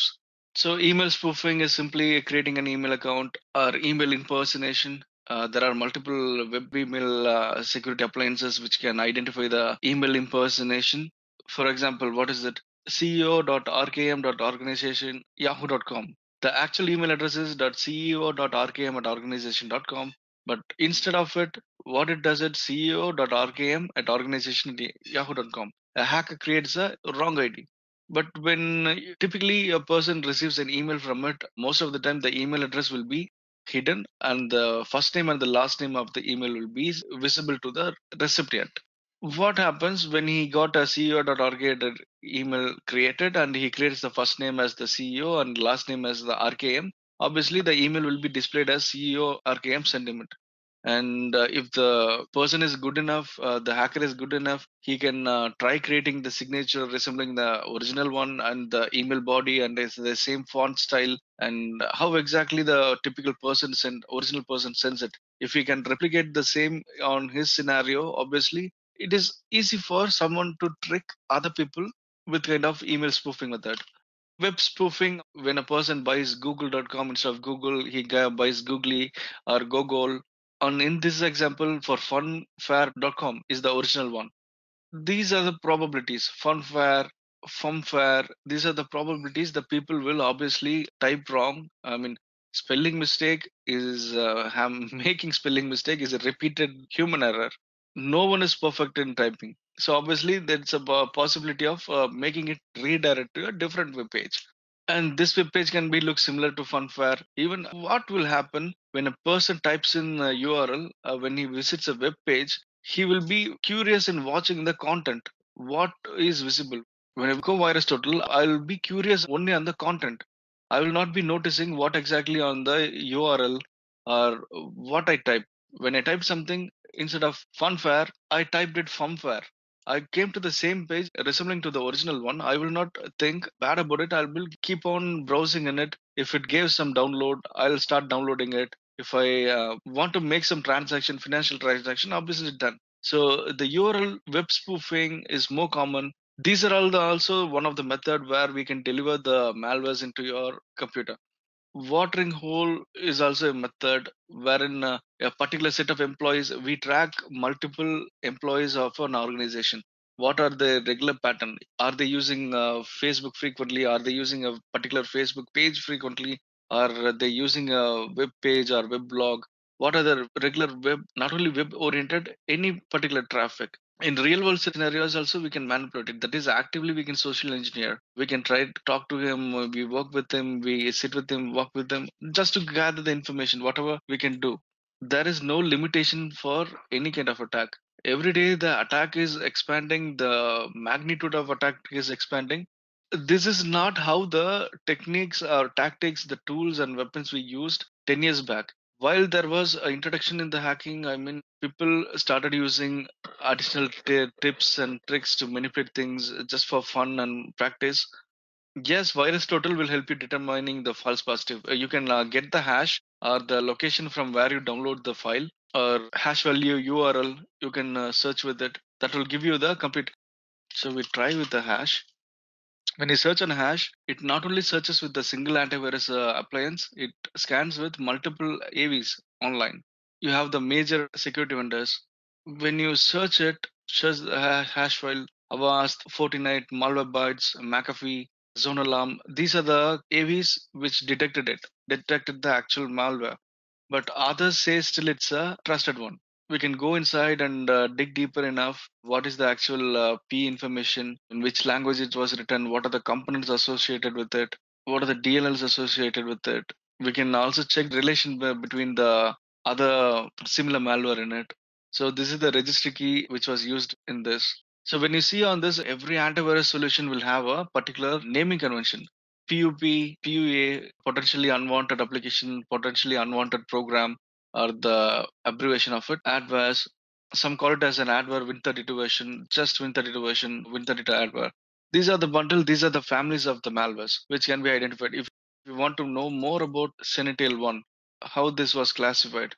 So email spoofing is simply creating an email account or email impersonation. There are multiple web email security appliances which can identify the email impersonation. For example, what is it? ceo.rkm.organization@yahoo.com. The actual email address is .ceo.rkm@organization.com. But instead of it, what it does, it ceo.rkm@organization.yahoo.com. A hacker creates a wrong ID. But when typically a person receives an email from it, most of the time the email address will be hidden and the first name and the last name of the email will be visible to the recipient. What happens when he got a ceo.rkm email created and he creates the first name as the CEO and last name as the RKM? Obviously, the email will be displayed as CEO RKM sentiment. And if the person is good enough, the hacker is good enough, he can try creating the signature resembling the original one and the email body and the same font style and how exactly the typical person send, original person sends it. If he can replicate the same on his scenario, obviously, it is easy for someone to trick other people with kind of email spoofing method. Web spoofing, when a person buys google.com instead of Google, he buys Googly or Gogol. And in this example, for funfair.com is the original one. These are the probabilities. Funfair, funfair, these are the probabilities the people will obviously type wrong. I mean, spelling mistake is, making spelling mistake is a repeated human error. No one is perfect in typing. So obviously, there's a possibility of making it redirect to a different web page. And this web page can be look similar to Funfair. Even what will happen when a person types in a URL, when he visits a web page, he will be curious in watching the content. What is visible? When I go VirusTotal, I will be curious only on the content. I will not be noticing what exactly on the URL or what I type. When I type something, instead of Funfair, I typed it Funfair. I came to the same page resembling to the original one. I will not think bad about it. I will keep on browsing in it. If it gave some download, I'll start downloading it. If I want to make some transaction, financial transaction, obviously it's done. So the URL web spoofing is more common. These are all the, also one of the methods where we can deliver the malwares into your computer. Watering hole is also a method wherein a particular set of employees, we track multiple employees of an organization. What are their regular pattern? Are they using Facebook frequently? Are they using a particular Facebook page frequently? Are they using a web page or web blog? What are the regular web, not only web oriented, any particular traffic? In real world scenarios also we can manipulate it. That is actively we can social engineer. We can try to talk to him, we work with him, we sit with him, walk with him, just to gather the information, whatever we can do. There is no limitation for any kind of attack. Every day the attack is expanding, the magnitude of attack is expanding. This is not how the techniques or tactics, the tools and weapons we used 10 years back. While there was an introduction in the hacking, I mean, people started using additional tips and tricks to manipulate things just for fun and practice. Yes, VirusTotal will help you determining the false positive. You can get the hash or the location from where you download the file or hash value URL. You can search with it. That will give you the complete. So we try with the hash. When you search on hash, it not only searches with the single antivirus appliance, it scans with multiple AVs online. You have the major security vendors. When you search it, search the hash file, Avast, Fortinet, Malwarebytes, McAfee, Zone Alarm. These are the AVs which detected the actual malware. But others say still it's a trusted one. we can go inside and dig deeper enough. What is the actual P information? In which language it was written? What are the components associated with it? What are the DLLs associated with it? We can also check the relation between the other similar malware in it. So this is the registry key which was used in this. So when you see on this, every antivirus solution will have a particular naming convention. PUP, PUA, potentially unwanted application, potentially unwanted program, or the abbreviation of it, adwares. Some call it as an adware, Win32 version, just Win32 version, Win32 adware. These are the bundle, these are the families of the malwares which can be identified. If you want to know more about Sentinel-1, how this was classified,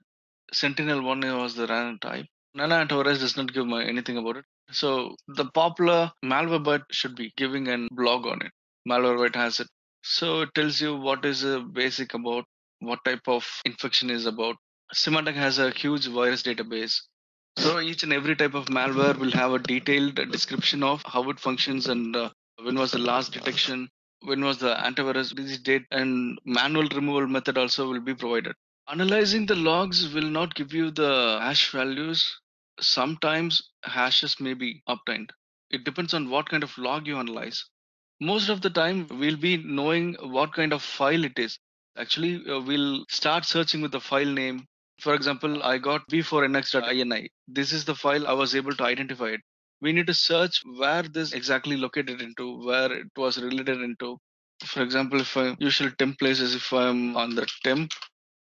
Sentinel-1 was the random type. Nano antivirus does not give anything about it. So the popular Malwarebytes should be giving a blog on it. Malwarebytes has it. So it tells you what is basic about, what type of infection is about. Symantec has a huge virus database. So each and every type of malware will have a detailed description of how it functions and when was the last detection, when was the antivirus release date, and manual removal method also will be provided. Analyzing the logs will not give you the hash values. Sometimes hashes may be obtained. It depends on what kind of log you analyze. Most of the time, we'll be knowing what kind of file it is. Actually, we'll start searching with the file name. For example, I got v4nx.ini. This is the file I was able to identify it. We need to search where this exactly located into, where it was related into. For example, if I usual temp places, if I'm on the temp,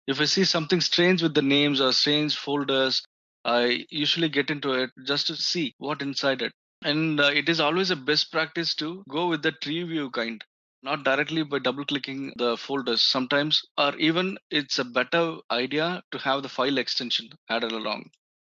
if I see something strange with the names or strange folders, I usually get into it just to see what inside it. And it is always a best practice to go with the tree view kind, not directly by double-clicking the folders sometimes, or even it's a better idea to have the file extension added along.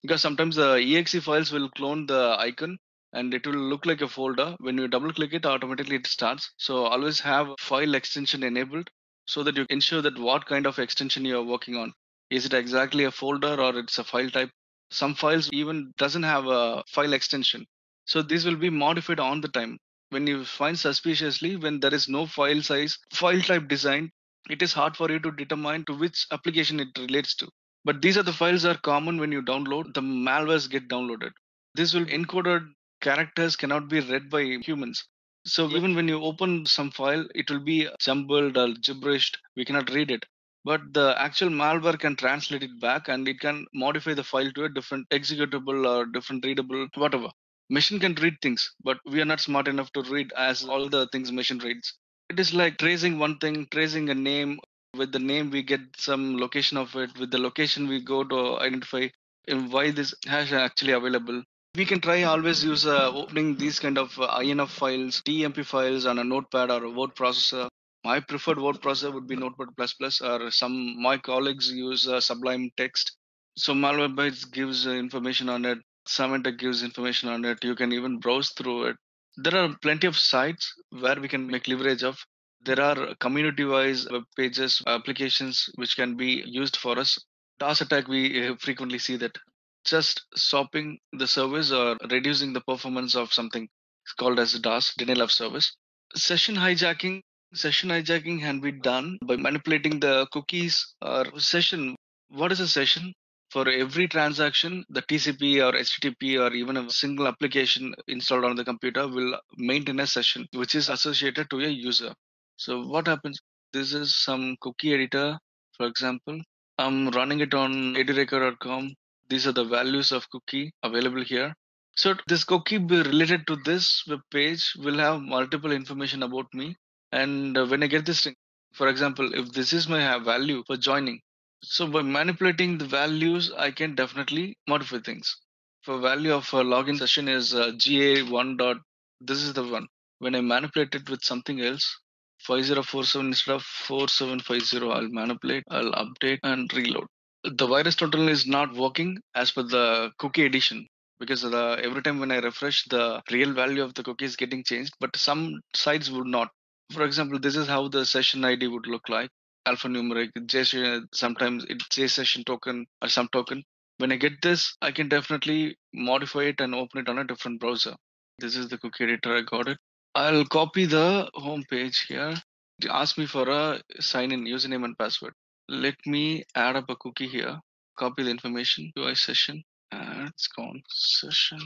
Because sometimes the exe files will clone the icon and it will look like a folder. When you double click it, automatically it starts. So always have file extension enabled so that you ensure that what kind of extension you are working on. Is it exactly a folder or it's a file type? Some files even doesn't have a file extension. So these will be modified on the time. When you find suspiciously, when there is no file size, file type design, it is hard for you to determine to which application it relates to. But these are the files are common when you download, the malwares get downloaded. This will encoded characters cannot be read by humans. So even when you open some file, it will be jumbled or gibberished. We cannot read it. But the actual malware can translate it back and it can modify the file to a different executable or different readable, whatever. Machine can read things, but we are not smart enough to read as all the things machine reads. It is like tracing one thing, tracing a name. With the name, we get some location of it. With the location, we go to identify why this hash is actually available. We can try always use opening these kind of INF files, TMP files on a notepad or a word processor. My preferred word processor would be Notepad++, or some my colleagues use Sublime Text. So Malwarebytes gives information on it. Symantec gives information on it. You can even browse through it. There are plenty of sites where we can make leverage of. There are community-wise web pages, applications which can be used for us. DOS attack, we frequently see that. Just stopping the service or reducing the performance of something called as DOS, denial of service. Session hijacking. Session hijacking can be done by manipulating the cookies or session. What is a session? For every transaction, the TCP or HTTP or even a single application installed on the computer will maintain a session which is associated to a user. So what happens? This is some cookie editor, for example. I'm running it on edurecord.com. These are the values of cookie available here. So this cookie related to this web page will have multiple information about me. And when I get this thing, for example, if this is my value for joining, so by manipulating the values, I can definitely modify things. For value of a login session is GA1 dot. This is the one. When I manipulate it with something else, 5047 instead of 4750, I'll manipulate, I'll update and reload. The VirusTotal is not working as per the cookie edition because every time when I refresh, the real value of the cookie is getting changed, but some sites would not. For example, this is how the session ID would look like. Alphanumeric, sometimes it's J session token or some token. When I get this, I can definitely modify it and open it on a different browser. This is the cookie editor, I got it. I'll copy the home page here. It asks me for a sign-in username and password. Let me add up a cookie here. Copy the information UI session. It's gone session.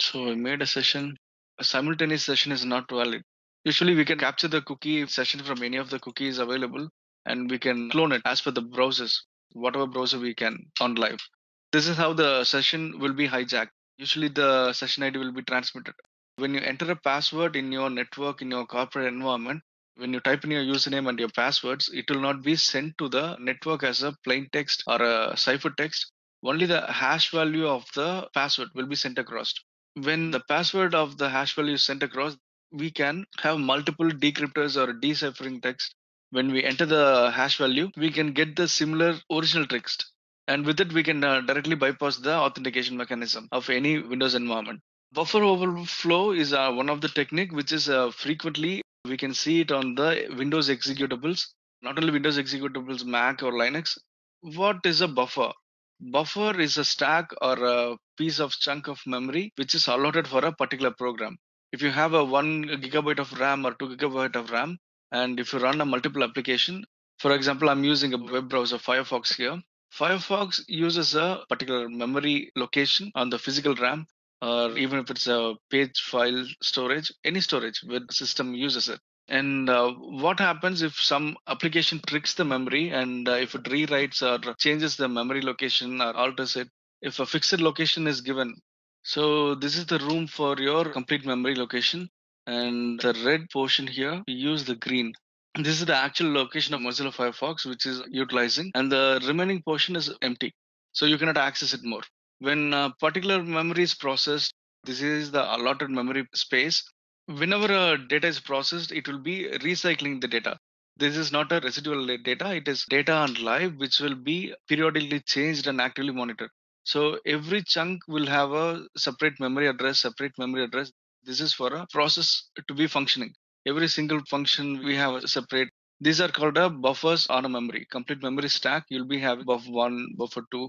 So I made a session. A simultaneous session is not valid. Usually we can capture the cookie session from any of the cookies available, and we can clone it as per the browsers, whatever browser we can on live. This is how the session will be hijacked. Usually the session ID will be transmitted. When you enter a password in your network, in your corporate environment, when you type in your username and your passwords, it will not be sent to the network as a plain text or a ciphertext. Only the hash value of the password will be sent across. When the password of the hash value is sent across, we can have multiple decryptors or deciphering text. When we enter the hash value, we can get the similar original text. And with it, we can directly bypass the authentication mechanism of any Windows environment. Buffer overflow is one of the technique which is frequently we can see it on the Windows executables, not only Windows executables, Mac or Linux. What is a buffer? Buffer is a stack or a piece of chunk of memory which is allotted for a particular program. If you have a 1 GB of RAM or 2 GB of RAM, and if you run a multiple application, for example, I'm using a web browser, Firefox here. Firefox uses a particular memory location on the physical RAM, or even if it's a page file storage, any storage where the system uses it. And what happens if some application tricks the memory, and if it rewrites or changes the memory location or alters it, if a fixed location is given. So this is the room for your complete memory location. And the red portion here, we use the green. This is the actual location of Mozilla Firefox, which is utilizing. And the remaining portion is empty. So you cannot access it more. When a particular memory is processed, this is the allotted memory space. Whenever a data is processed, it will be recycling the data. This is not a residual data. It is data on live, which will be periodically changed and actively monitored. So every chunk will have a separate memory address, separate memory address. This is for a process to be functioning. Every single function we have a separate. These are called a buffers on a memory. Complete memory stack, you'll be having buffer 1, buffer 2.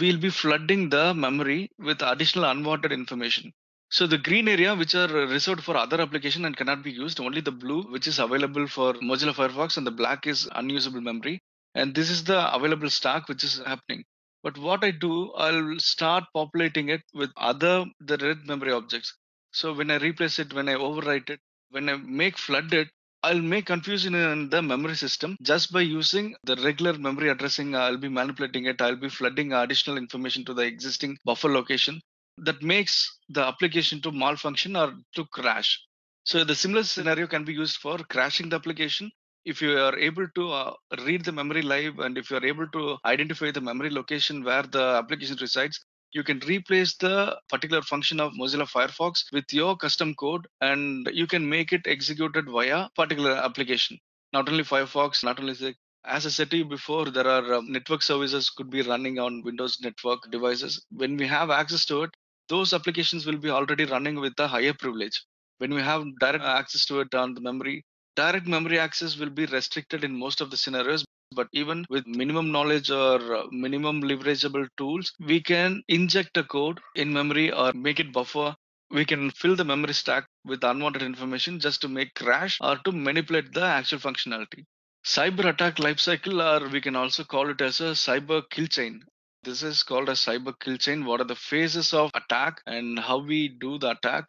We'll be flooding the memory with additional unwanted information. So the green area, which are reserved for other application and cannot be used, only the blue, which is available for Mozilla Firefox, and the black is unusable memory. And this is the available stack, which is happening. But what I do, I'll start populating it with the red memory objects. So when I replace it, when I overwrite it, when I make flood it, I'll make confusion in the memory system just by using the regular memory addressing. I'll be manipulating it. I'll be flooding additional information to the existing buffer location. That makes the application to malfunction or to crash. So the similar scenario can be used for crashing the application. If you are able to read the memory live, and if you are able to identify the memory location where the application resides, you can replace the particular function of Mozilla Firefox with your custom code, and you can make it executed via particular application. Not only Firefox, not only the as I said to you before, there are network services could be running on Windows network devices. When we have access to it, those applications will be already running with a higher privilege. When we have direct access to it on the memory, direct memory access will be restricted in most of the scenarios. But even with minimum knowledge or minimum leverageable tools, we can inject a code in memory or make it buffer. We can fill the memory stack with unwanted information just to make crash or to manipulate the actual functionality. Cyber attack lifecycle, or we can also call it as a cyber kill chain. This is called a cyber kill chain. What are the phases of attack and how we do the attack?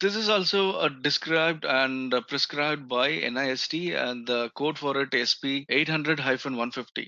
This is also described and prescribed by NIST, and the code for it is SP 800-150.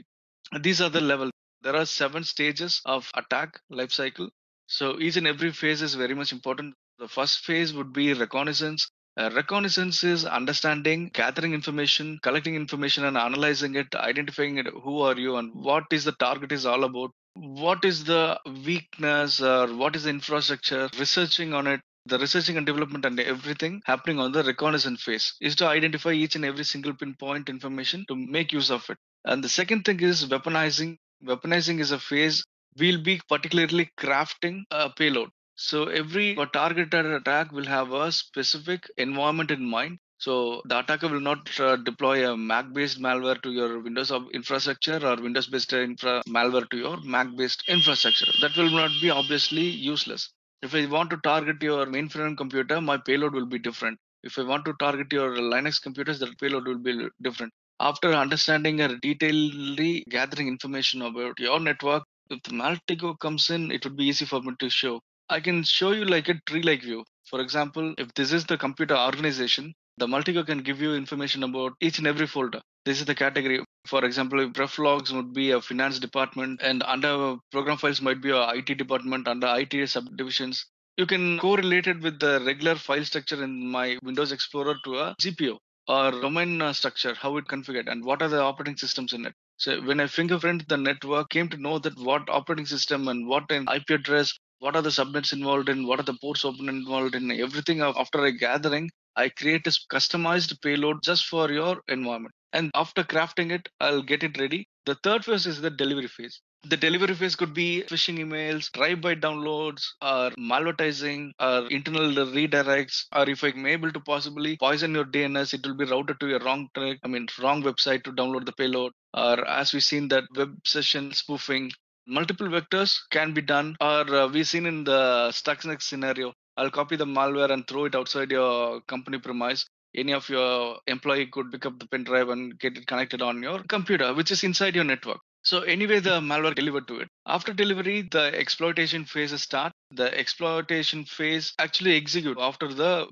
These are the levels. There are 7 stages of attack lifecycle. So each and every phase is very much important. The first phase would be reconnaissance. Reconnaissance is understanding, gathering information, collecting information and analyzing it, identifying it, who are you and what is the target is all about, what is the weakness or what is the infrastructure, researching on it, the researching and development and everything happening on the reconnaissance phase is to identify each and every single pinpoint information to make use of it. And the second thing is weaponizing. Weaponizing is a phase we'll be particularly crafting a payload. So every targeted attack will have a specific environment in mind. So the attacker will not deploy a Mac-based malware to your Windows infrastructure or Windows-based malware to your Mac-based infrastructure. That will not be obviously useless. If I want to target your mainframe computer, my payload will be different. If I want to target your Linux computers, the payload will be different. After understanding and detailedly gathering information about your network, if the Maltego comes in, it would be easy for me to show. I can show you like a tree-like view. For example, if this is the computer organization, the Maltego can give you information about each and every folder. This is the category. For example, if ref logs would be a finance department, and under program files might be a IT department, under IT subdivisions. You can correlate it with the regular file structure in my Windows Explorer to a GPO or domain structure, how it configured and what are the operating systems in it. So when I fingerprint the network, came to know that what operating system and what an IP address, what are the subnets involved in, what are the ports open involved in, everything. After a gathering, I create a customized payload just for your environment. And after crafting it, I'll get it ready. The third phase is the delivery phase. The delivery phase could be phishing emails, drive-by downloads, or malvertising, or internal redirects, or if I'm able to possibly poison your DNS, it will be routed to your wrong website to download the payload, or as we've seen that web session spoofing. Multiple vectors can be done, or we've seen in the Stuxnet scenario, I'll copy the malware and throw it outside your company premise. Any of your employee could pick up the pen drive and get it connected on your computer, which is inside your network. So anyway, the malware delivered to it. After delivery, the exploitation phases start. The exploitation phase actually executes after the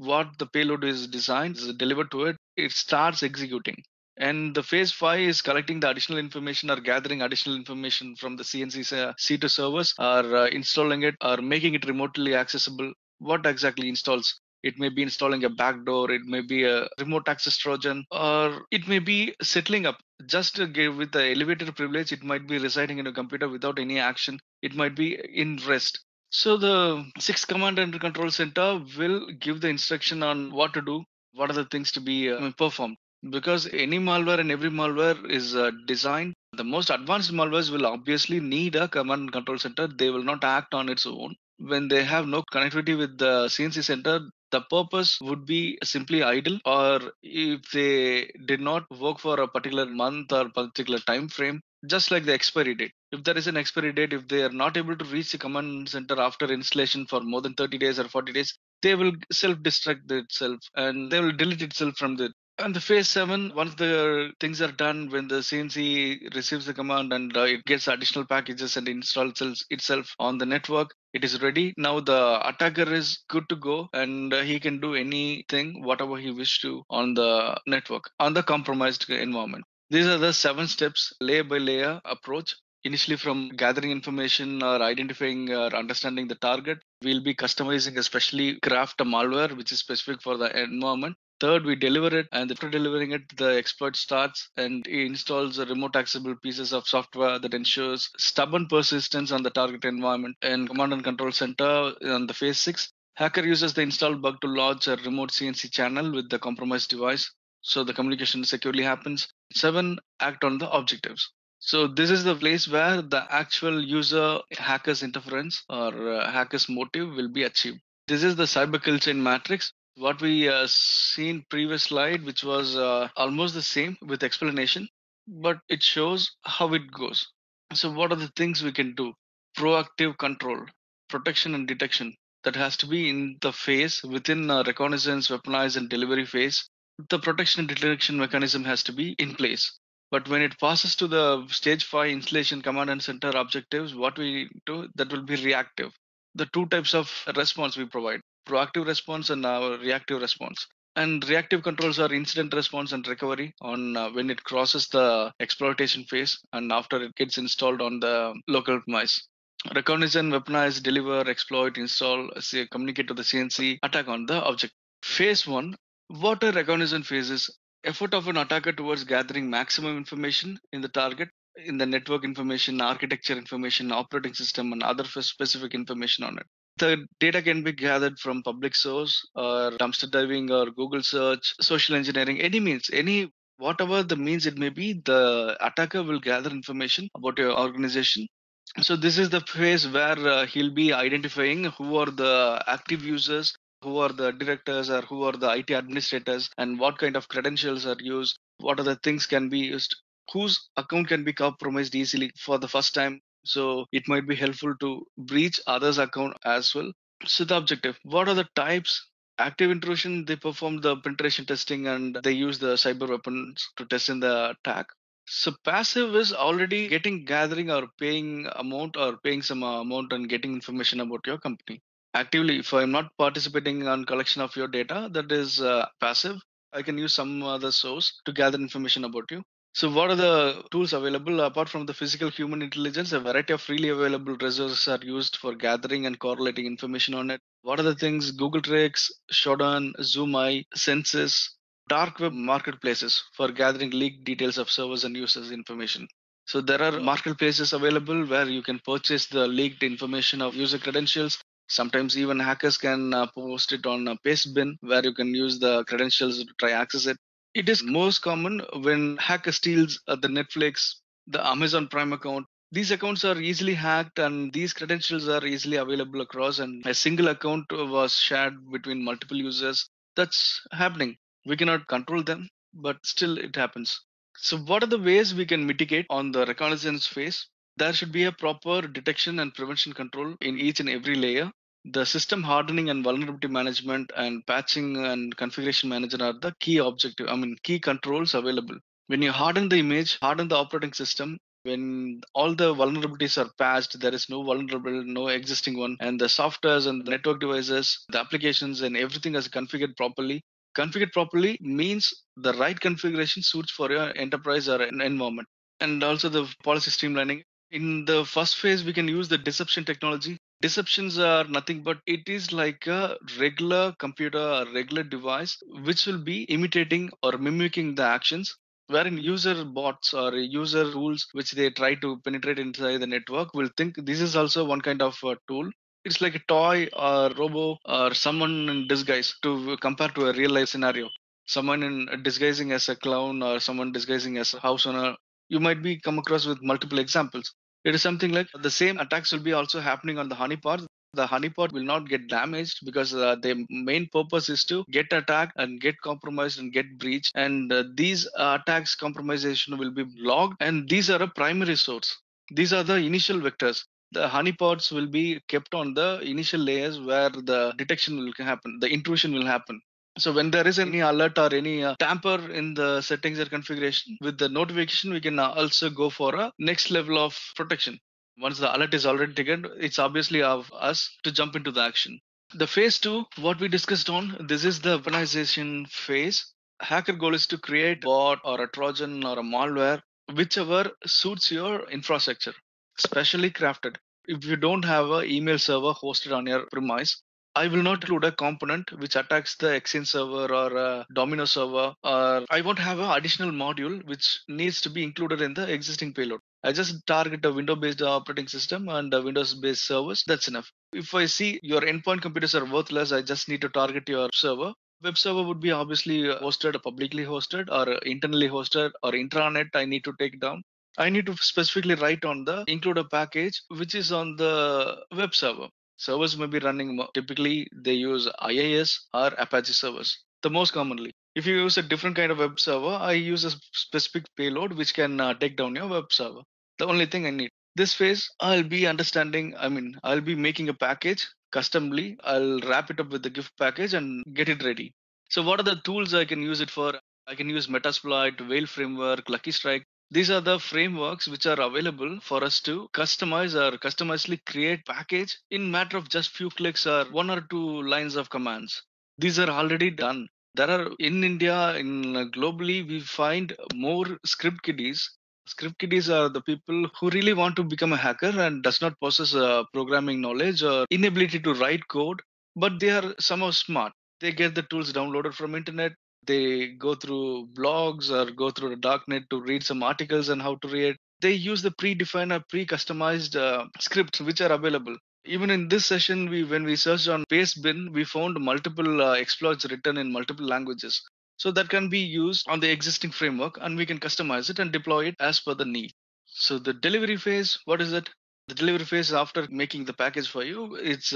payload is designed, is delivered to it. It starts executing. And the phase 5 is collecting the additional information or gathering additional information from the CNC C2 servers, or installing it or making it remotely accessible. What exactly installs? It may be installing a backdoor, it may be a remote access Trojan, or it may be settling up. Just with the elevator privilege, it might be residing in a computer without any action. It might be in rest. So the 6th Command and Control Center will give the instruction on what to do, what are the things to be performed. Because any malware and every malware is designed. The most advanced malwares will obviously need a Command and Control Center. They will not act on its own. When they have no connectivity with the CNC center, the purpose would be simply idle, or if they did not work for a particular month or particular time frame, just like the expiry date. If there is an expiry date, if they are not able to reach the command center after installation for more than 30 days or 40 days, they will self-destruct itself and they will delete itself from the. And the phase 7, once the things are done, when the CNC receives the command and it gets additional packages and installs itself on the network, it is ready. Now the attacker is good to go, and he can do anything, whatever he wishes to on the network, on the compromised environment. These are the 7 steps, layer by layer approach. Initially from gathering information or identifying or understanding the target, we'll be customizing, especially craft a malware which is specific for the environment. Third, we deliver it, and after delivering it, the exploit starts and it installs remote accessible pieces of software that ensures stubborn persistence on the target environment. And Command and Control Center on the phase 6, hacker uses the installed bug to launch a remote CNC channel with the compromised device, so the communication securely happens. 7, act on the objectives. So this is the place where the actual user hacker's interference or hacker's motive will be achieved. This is the cyber kill chain matrix. What we seen previous slide, which was almost the same with explanation, but it shows how it goes. So what are the things we can do? Proactive control, protection and detection. That has to be in the phase within reconnaissance, weaponize and delivery phase. The protection and detection mechanism has to be in place. But when it passes to the stage 5 installation command and center objectives, what we do, that will be reactive. The 2 types of response we provide. Proactive response and our reactive response. And reactive controls are incident response and recovery on when it crosses the exploitation phase and after it gets installed on the local premise. Reconnaissance, weaponize, deliver, exploit, install, say, communicate to the CNC, attack on the object. Phase 1, what are reconnaissance phases? Effort of an attacker towards gathering maximum information in the target, in the network information, architecture information, operating system, and other specific information on it. The data can be gathered from public source or dumpster diving or Google search, social engineering, any means, whatever the means it may be, the attacker will gather information about your organization. So this is the phase where he'll be identifying who are the active users, who are the directors or who are the IT administrators and what kind of credentials are used, what other things can be used, whose account can be compromised easily for the first time. So it might be helpful to breach others' account as well. So the objective, what are the types? Active intrusion, they perform the penetration testing and they use the cyber weapons to test in the attack. So passive is already gathering or paying amount or paying some amount and getting information about your company. Actively, if I'm not participating on collection of your data, that is passive. I can use some other source to gather information about you. So what are the tools available? Apart from the physical human intelligence, a variety of freely available resources are used for gathering and correlating information on it. What are the things? Google Tricks, Shodan, ZoomEye, Census, dark web marketplaces for gathering leaked details of servers and users' information. So there are marketplaces available where you can purchase the leaked information of user credentials. Sometimes even hackers can post it on Pastebin, where you can use the credentials to try access it. It is most common when hacker steals the Netflix, the Amazon Prime account. These accounts are easily hacked and these credentials are easily available across, and a single account was shared between multiple users. That's happening. We cannot control them, but still it happens. So what are the ways we can mitigate on the reconnaissance phase? There should be a proper detection and prevention control in each and every layer. The system hardening and vulnerability management and patching and configuration manager are the key objective, key controls available. When you harden the image, harden the operating system, when all the vulnerabilities are patched, there is no vulnerable, no existing one, and the softwares and the network devices, the applications and everything is configured properly. Configured properly means the right configuration suits for your enterprise or an environment. And also the policy streamlining. In the first phase, we can use the deception technology. Deceptions are nothing but it is like a regular computer or regular device which will be imitating or mimicking the actions, wherein user bots or user rules which they try to penetrate inside the network will think this is also one kind of a tool. It's like a toy or robo or someone in disguise to compare to a real life scenario. Someone in disguising as a clown or someone disguising as a house owner. You might be come across with multiple examples. It is something like the same attacks will be also happening on the honeypot. The honeypot will not get damaged because the main purpose is to get attacked and get compromised and get breached. And these attacks compromisation will be logged. And these are a primary source. These are the initial vectors. The honeypots will be kept on the initial layers where the detection will happen. The intrusion will happen. So when there is any alert or any tamper in the settings or configuration, with the notification, we can also go for a next level of protection. Once the alert is already triggered, it's obviously of us to jump into the action. The phase two, what we discussed on, this is the weaponization phase. Hacker goal is to create a bot or a Trojan or a malware, whichever suits your infrastructure, specially crafted. If you don't have an email server hosted on your premise, I will not include a component which attacks the Exchange server or a Domino server, or I won't have an additional module which needs to be included in the existing payload. I just target a Windows-based operating system and a Windows-based service. That's enough. If I see your endpoint computers are worthless, I just need to target your server. Web server would be obviously hosted, publicly hosted or internally hosted, or intranet I need to take down. I need to specifically write on the includer package which is on the web server. Servers may be running, typically they use IIS or Apache servers, the most commonly. If you use a different kind of web server, I use a specific payload which can take down your web server. The only thing I need. This phase, I'll be understanding, I'll be making a package customly. I'll wrap it up with the gift package and get it ready. So what are the tools I can use it for? I can use Metasploit, Whale Framework, Lucky Strike. These are the frameworks which are available for us to customize or customisely create package in matter of just few clicks or one or two lines of commands. These are already done. There are in India, globally, we find more script kiddies. Script kiddies are the people who really want to become a hacker and does not possess programming knowledge or inability to write code, but they are somehow smart. They get the tools downloaded from internet. They go through blogs or go through the darknet to read some articles on how to read. They use the predefined or pre-customized scripts which are available. Even in this session, when we searched on Pastebin, we found multiple exploits written in multiple languages. So that can be used on the existing framework and we can customize it and deploy it as per the need. So the delivery phase, what is it? The delivery phase after making the package for you, it's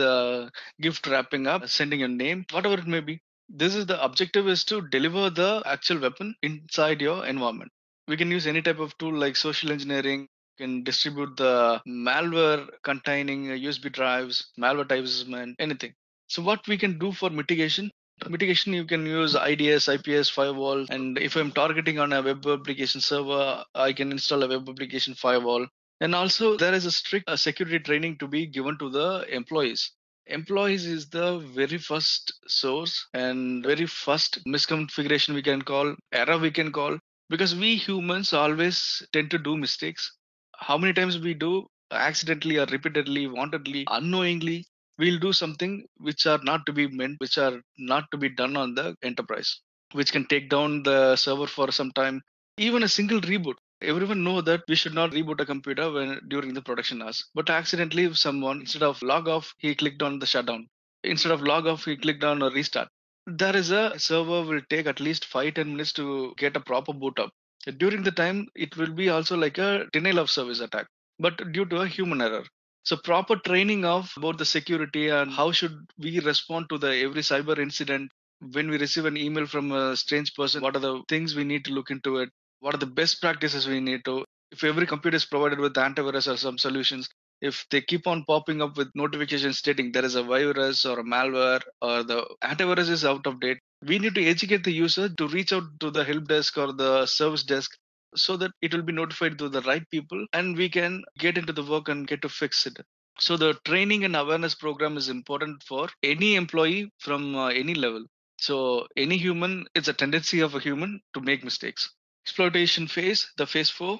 gift wrapping up, sending your name, whatever it may be. This is the objective is to deliver the actual weapon inside your environment. We can use any type of tool like social engineering. You can distribute the malware containing USB drives, malware types, and anything. So what we can do for mitigation, mitigation, you can use IDS, IPS, firewall. And if I'm targeting on a web application server, I can install a web application firewall. And also there is a strict security training to be given to the employees. Employees is the very first source and very first misconfiguration we can call, error we can call, because we humans always tend to do mistakes. How many times we do accidentally or repeatedly, wantedly, unknowingly, we'll do something which are not to be meant, which are not to be done on the enterprise, which can take down the server for some time. Even a single reboot. Everyone knows that we should not reboot a computer during the production hours. But accidentally, someone, instead of log off, he clicked on the shutdown. Instead of log off, he clicked on a restart. There is a server will take at least 5-10 minutes to get a proper boot up. During the time, it will be also like a denial of service attack, but due to a human error. So proper training of both the security and how should we respond to the every cyber incident. When we receive an email from a strange person, what are the things we need to look into it? What are the best practices we need to? If every computer is provided with antivirus or some solutions, if they keep on popping up with notifications stating there is a virus or a malware or the antivirus is out of date, we need to educate the user to reach out to the help desk or the service desk so that it will be notified to the right people and we can get into the work and get to fix it. So the training and awareness program is important for any employee from any level. So any human, it's a tendency of a human to make mistakes. Exploitation phase, the phase 4.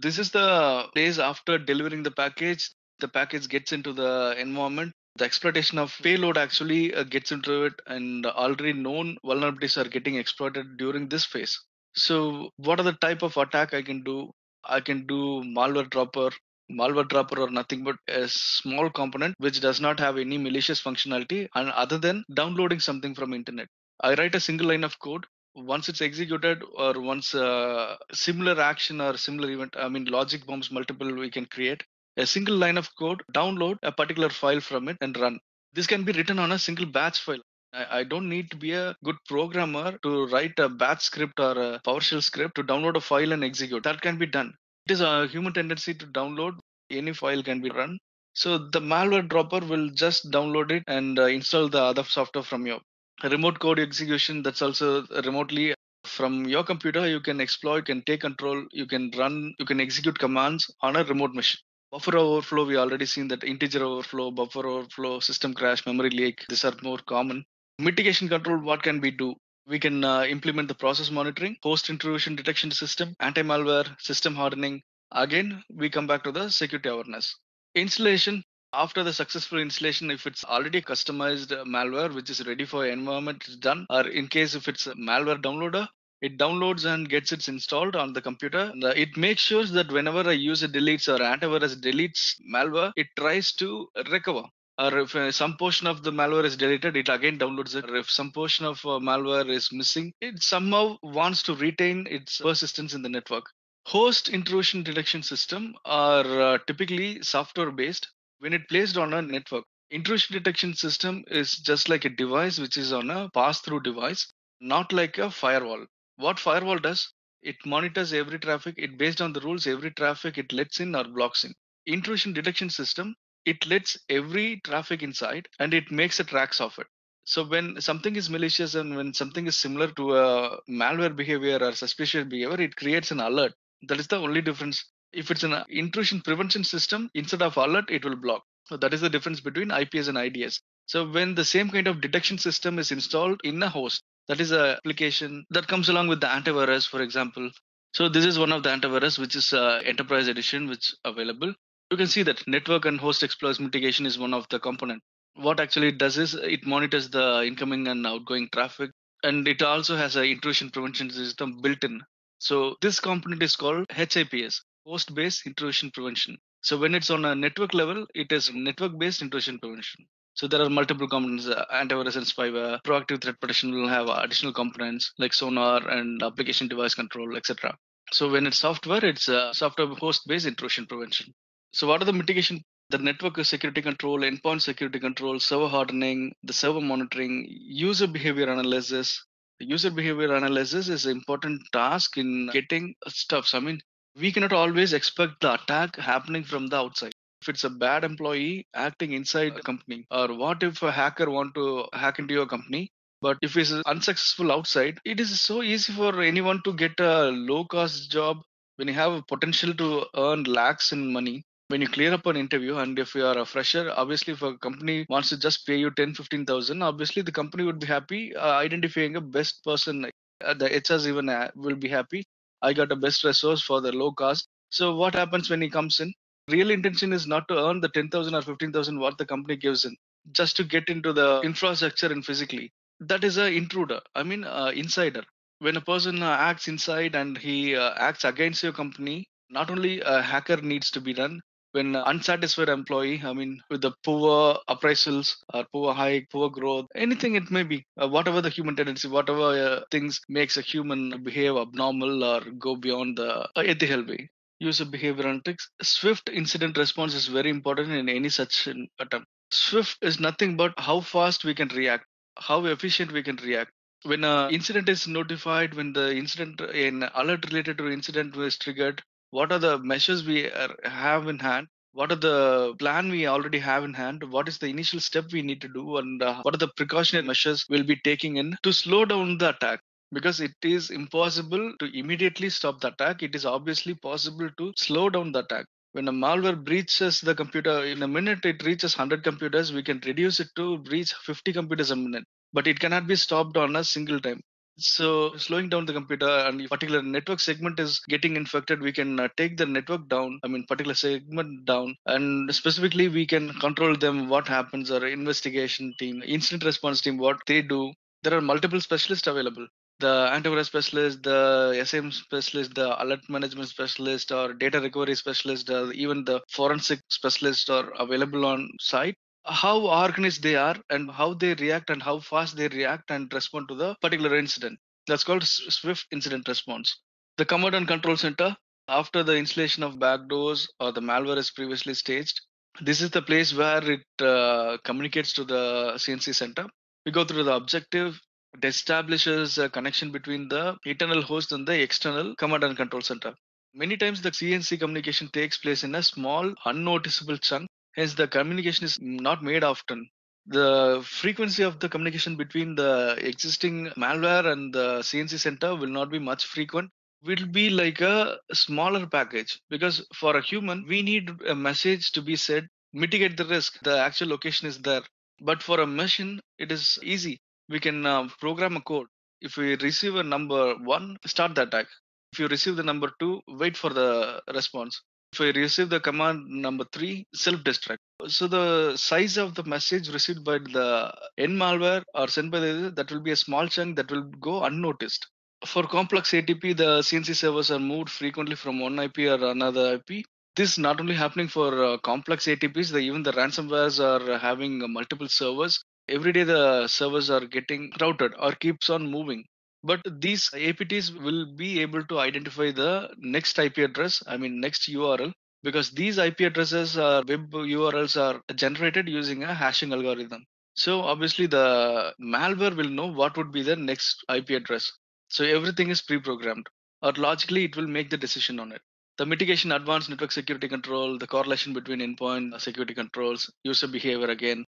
This is the phase after delivering the package. The package gets into the environment. The exploitation of payload actually gets into it, and already known vulnerabilities are getting exploited during this phase. So what are the type of attack I can do? I can do malware dropper. Malware dropper or nothing but a small component which does not have any malicious functionality and other than downloading something from internet. I write a single line of code. Once it's executed or once a similar action or similar event, I mean logic bombs multiple we can create, a single line of code, download a particular file from it and run. This can be written on a single batch file. I don't need to be a good programmer to write a batch script or a PowerShell script to download a file and execute. That can be done. It is a human tendency to download. Any file can be run. So the malware dropper will just download it and install the other software from your remote code execution. That's also remotely from your computer. You can exploit, you can take control, you can run, you can execute commands on a remote machine. Buffer overflow, we already seen that integer overflow, buffer overflow, system crash, memory leak. These are more common. Mitigation control, what can we do? We can implement the process monitoring, host intrusion detection system, anti-malware, system hardening. Again, we come back to the security awareness. Installation, after the successful installation, if it's already customized malware, which is ready for environment, it's done. Or in case if it's a malware downloader, it downloads and gets it installed on the computer. It makes sure that whenever a user deletes or antivirus deletes malware, it tries to recover. Or if some portion of the malware is deleted, it again downloads it. Or if some portion of malware is missing, it somehow wants to retain its persistence in the network. Host intrusion detection system are typically software-based when it placed on a network. Intrusion detection system is just like a device which is on a pass-through device, not like a firewall. What firewall does, it monitors every traffic. It based on the rules, every traffic it lets in or blocks in. Intrusion detection system, it lets every traffic inside and it makes a tracks of it. So when something is malicious and when something is similar to a malware behavior or suspicious behavior, it creates an alert. That is the only difference. If it's an intrusion prevention system, instead of alert, it will block. So that is the difference between IPS and IDS. So when the same kind of detection system is installed in a host, that is an application that comes along with the antivirus, for example. So this is one of the antivirus, which is enterprise edition, which is available. You can see that network and host exploits mitigation is one of the components. What actually it does is it monitors the incoming and outgoing traffic, and it also has an intrusion prevention system built in. So this component is called HIPS, host-based intrusion prevention. So when it's on a network level, it is network-based intrusion prevention. So there are multiple components, antivirus and spyware, proactive threat protection will have additional components like sonar and application device control, etc. So when it's software, it's software host-based intrusion prevention. So what are the mitigation? The network security control, endpoint security control, server hardening, the server monitoring, user behavior analysis. The user behavior analysis is an important task in getting stuff. I mean, we cannot always expect the attack happening from the outside. If it's a bad employee acting inside the company, or what if a hacker wants to hack into your company? But if it's unsuccessful outside, it is so easy for anyone to get a low-cost job when you have a potential to earn lakhs in money. When you clear up an interview and if you are a fresher, obviously if a company wants to just pay you 10, 15,000, obviously the company would be happy identifying a best person. The HRs even will be happy. I got a best resource for the low cost. So what happens when he comes in? Real intention is not to earn the 10,000 or 15,000 what the company gives in, just to get into the infrastructure and physically. That is an intruder, I mean insider. When a person acts inside and he acts against your company, not only a hacker needs to be done, when unsatisfied employee, I mean, with the poor appraisals or poor hike, poor growth, anything it may be, whatever the human tendency, whatever things makes a human behave abnormal or go beyond the ethical way. User behavioral tricks. Swift incident response is very important in any such attempt. Swift is nothing but how fast we can react, how efficient we can react. When an incident is notified, when the incident, an alert related to incident is triggered, what are the measures we have in hand? What are the plan we already have in hand? What is the initial step we need to do? And what are the precautionary measures we'll be taking in to slow down the attack? Because it is impossible to immediately stop the attack. It is obviously possible to slow down the attack. When a malware breaches the computer, in a minute it reaches 100 computers. We can reduce it to reach 50 computers a minute. But it cannot be stopped on a single time. So slowing down the computer and if particular network segment is getting infected, we can take the network down, I mean particular segment down, and specifically we can control them, what happens, or investigation team, incident response team, what they do. There are multiple specialists available. The antivirus specialist, the SIM specialist, the alert management specialist, or data recovery specialist, or even the forensic specialists are available on site. How organized they are and how they react and how fast they react and respond to the particular incident. That's called Swift incident response. The command and control center, after the installation of backdoors or the malware is previously staged, this is the place where it communicates to the CNC center. We go through the objective. It establishes a connection between the internal host and the external command and control center. Many times the CNC communication takes place in a small, unnoticeable chunk. Hence, the communication is not made often. The frequency of the communication between the existing malware and the CNC center will not be much frequent. It will be like a smaller package because for a human, we need a message to be said, mitigate the risk. The actual location is there. But for a machine, it is easy. We can program a code. If we receive a number 1, start the attack. If you receive the number 2, wait for the response. If we receive the command number 3, self-destruct. So the size of the message received by the end malware or sent by the that will be a small chunk that will go unnoticed. For complex ATP, the CNC servers are moved frequently from one IP or another IP. This is not only happening for complex ATPs, even the ransomwares are having multiple servers. Every day the servers are getting routed or keeps on moving. But these APTs will be able to identify the next IP address, I mean next URL, because these IP addresses or web URLs are generated using a hashing algorithm. So obviously the malware will know what would be the next IP address. So everything is pre-programmed, or logically it will make the decision on it. The mitigation, advanced network security control, the correlation between endpoint security controls, user behavior again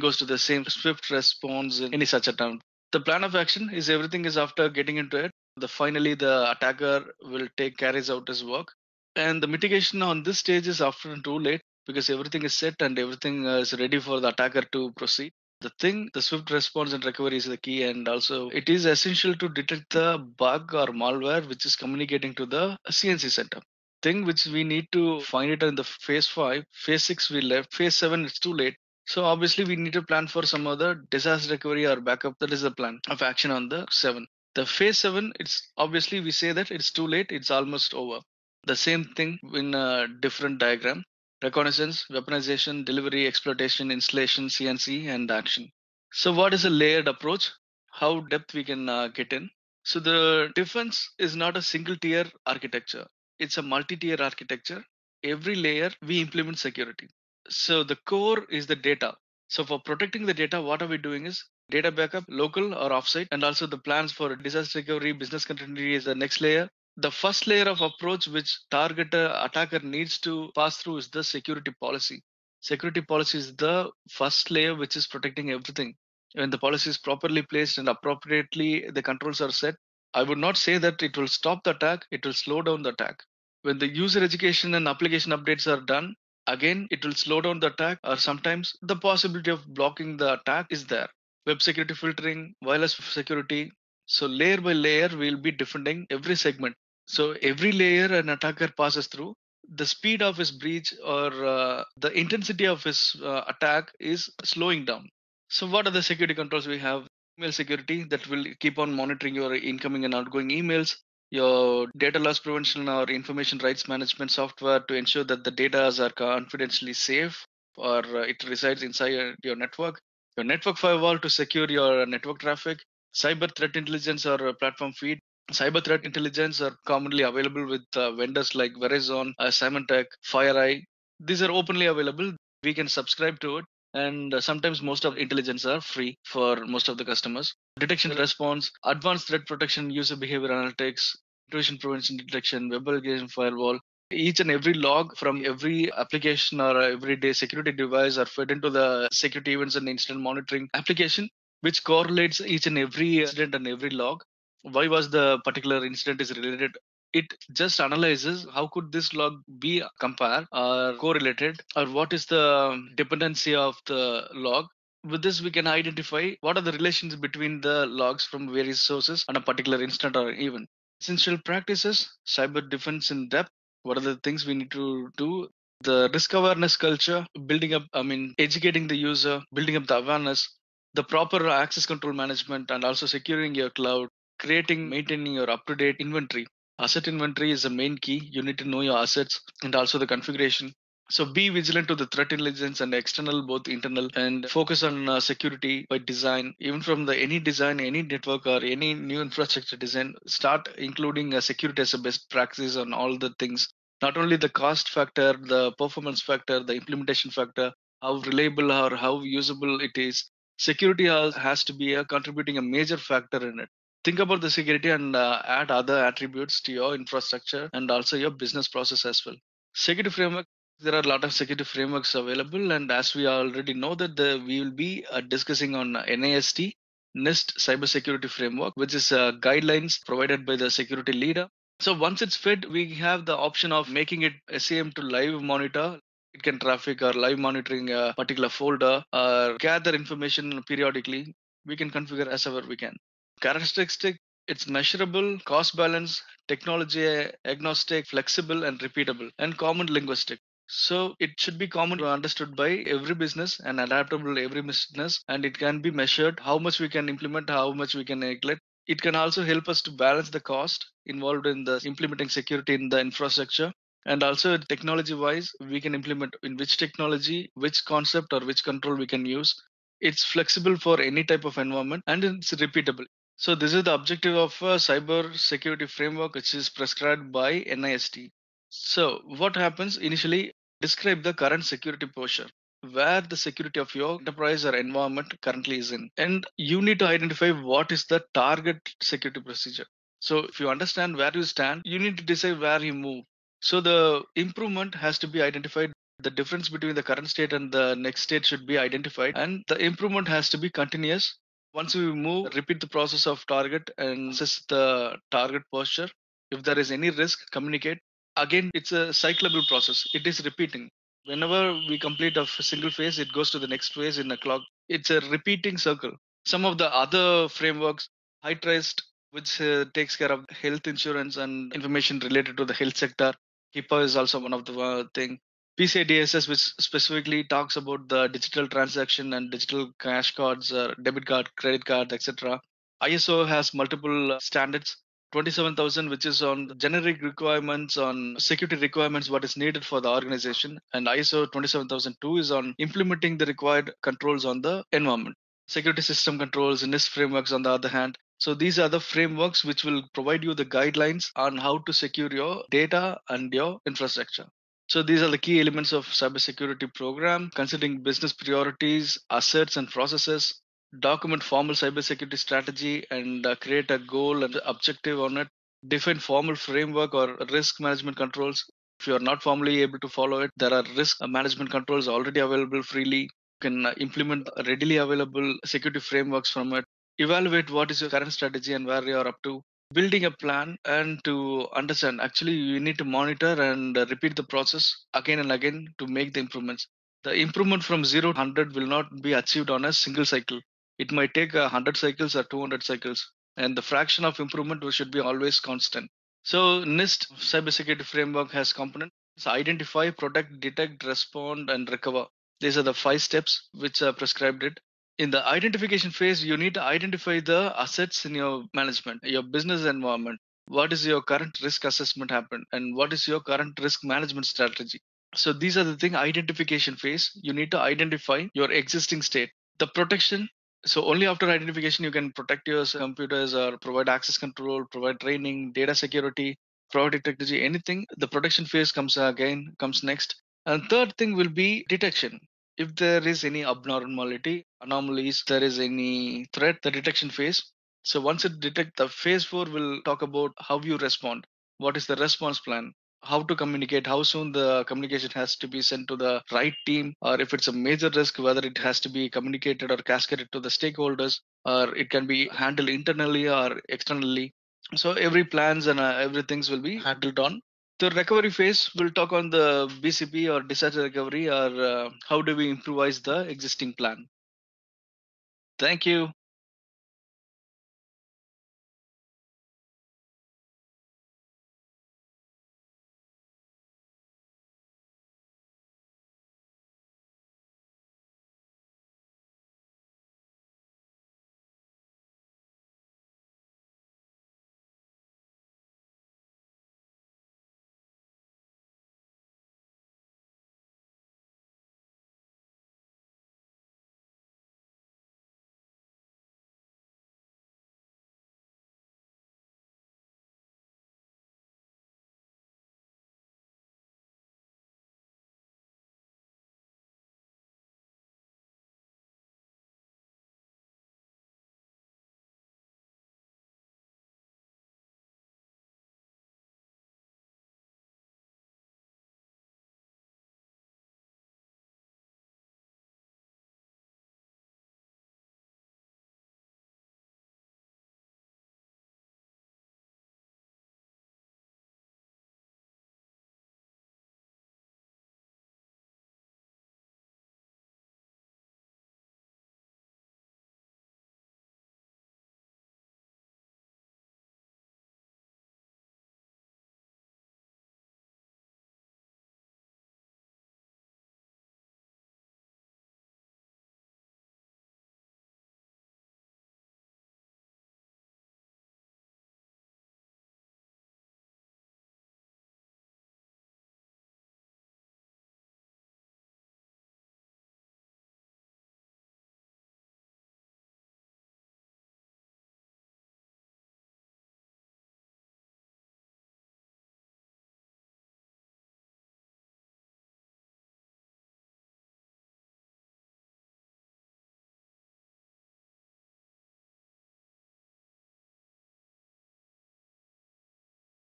goes to the same Swift response in any such attempt. The plan of action is everything is after getting into it. Finally, the attacker will carries out his work. And the mitigation on this stage is often too late because everything is set and everything is ready for the attacker to proceed. The Swift response and recovery is the key, and also it is essential to detect the bug or malware which is communicating to the CNC center. Thing which we need to find it in the phase 5, phase 6 we left, phase 7 it's too late. So obviously we need to plan for some other disaster recovery or backup. That is the plan of action on the 7. The phase 7, it's obviously we say that it's too late, it's almost over. The same thing in a different diagram. Reconnaissance, weaponization, delivery, exploitation, installation, CNC, and action. So what is a layered approach? How depth we can get in? So the defense is not a single tier architecture. It's a multi-tier architecture. Every layer we implement security. So the core is the data. So for protecting the data, what are we doing is data backup, local or offsite, and also the plans for disaster recovery, business continuity is the next layer. The first layer of approach which attacker needs to pass through is the security policy. Security policy is the first layer which is protecting everything. When the policy is properly placed and appropriately the controls are set, I would not say that it will stop the attack, it will slow down the attack. When the user education and application updates are done, again, it will slow down the attack, or sometimes the possibility of blocking the attack is there. Web security filtering, wireless security. So layer by layer, we'll be defending every segment. So every layer an attacker passes through, the speed of his breach or the intensity of his attack is slowing down. So what are the security controls we have? Email security, that will keep on monitoring your incoming and outgoing emails, your data loss prevention or information rights management software to ensure that the data are confidentially safe or it resides inside your network, your network firewall to secure your network traffic, cyber threat intelligence or platform feed. Cyber threat intelligence are commonly available with vendors like Verizon, Symantec, FireEye. These are openly available. We can subscribe to it. And sometimes most of intelligence are free for most of the customers. Detection response, advanced threat protection, user behavior analytics, intrusion prevention detection, web application firewall. Each and every log from every application or everyday security device are fed into the security events and incident monitoring application, which correlates each and every incident and every log. Why was the particular incident is related? It just analyzes how could this log be compared or correlated, or what is the dependency of the log. With this, we can identify what are the relations between the logs from various sources on a particular incident or event. Essential practices, cyber defense in depth. What are the things we need to do? The risk awareness culture, building up, educating the user, building up the awareness, the proper access control management, and also securing your cloud, creating, maintaining your up-to-date inventory. Asset inventory is the main key. You need to know your assets and also the configuration. So be vigilant to the threat intelligence and external, both internal, and focus on security by design. Even from the any design, any network or any new infrastructure design, start including security as a best practice on all the things. Not only the cost factor, the performance factor, the implementation factor, how reliable or how usable it is. Security has to be contributing a major factor in it. Think about the security and add other attributes to your infrastructure and also your business process as well. Security framework, there are a lot of security frameworks available, and as we already know that we will be discussing on NIST, NIST cybersecurity framework, which is guidelines provided by the security leader. So once it's fed, we have the option of making it SAM to live monitor. It can traffic or live monitoring a particular folder or gather information periodically. We can configure as ever we can. Characteristic, it's measurable, cost balance, technology agnostic, flexible and repeatable, and common linguistic. So it should be commonly understood by every business and adaptable to every business, and it can be measured how much we can implement, how much we can neglect. It can also help us to balance the cost involved in the implementing security in the infrastructure, and also technology wise, we can implement in which technology, which concept or which control we can use. It's flexible for any type of environment, and it's repeatable. So this is the objective of a cyber security framework, which is prescribed by NIST. So what happens initially, describe the current security posture, where the security of your enterprise or environment currently is in. And you need to identify what is the target security procedure. So if you understand where you stand, you need to decide where you move. So the improvement has to be identified. The difference between the current state and the next state should be identified. And the improvement has to be continuous. Once we move, repeat the process of target and assess the target posture. If there is any risk, communicate. Again, it's a cyclable process. It is repeating. Whenever we complete a single phase, it goes to the next phase in a clock. It's a repeating circle. Some of the other frameworks, HITRUST, which takes care of health insurance and information related to the health sector. HIPAA is also one of the thing. PCI DSS, which specifically talks about the digital transaction and digital cash cards, debit card, credit card, etc. ISO has multiple standards, 27,000, which is on generic requirements, on security requirements, what is needed for the organization. And ISO 27002 is on implementing the required controls on the environment. Security system controls, NIST frameworks on the other hand. So these are the frameworks which will provide you the guidelines on how to secure your data and your infrastructure. So these are the key elements of cybersecurity program, considering business priorities, assets and processes, document formal cybersecurity strategy and create a goal and objective on it, define formal framework or risk management controls. If you are not formally able to follow it, there are risk management controls already available freely. can implement readily available security frameworks from it, evaluate what is your current strategy and where you are up to, building a plan, and to understand. Actually, you need to monitor and repeat the process again and again to make the improvements. The improvement from 0 to 100 will not be achieved on a single cycle. It might take 100 cycles or 200 cycles, and the fraction of improvement should be always constant. So NIST cybersecurity framework has components. So identify, protect, detect, respond, and recover. These are the 5 steps which are prescribed it. In the identification phase, you need to identify the assets in your management, your business environment. What is your current risk assessment happened, and what is your current risk management strategy? So these are the things, identification phase. You need to identify your existing state. The protection. So only after identification, you can protect your computers or provide access control, provide training, data security, provide technology, anything. The protection phase comes next. And third thing will be detection. If there is any abnormality, anomalies, there is any threat, the detection phase. So once it detects, the phase 4 will talk about how you respond. What is the response plan? How to communicate, how soon the communication has to be sent to the right team, or if it's a major risk, whether it has to be communicated or cascaded to the stakeholders, or it can be handled internally or externally. So every plans and everything will be handled on. The recovery phase will talk on the BCP or disaster recovery, or how do we improvise the existing plan. Thank you.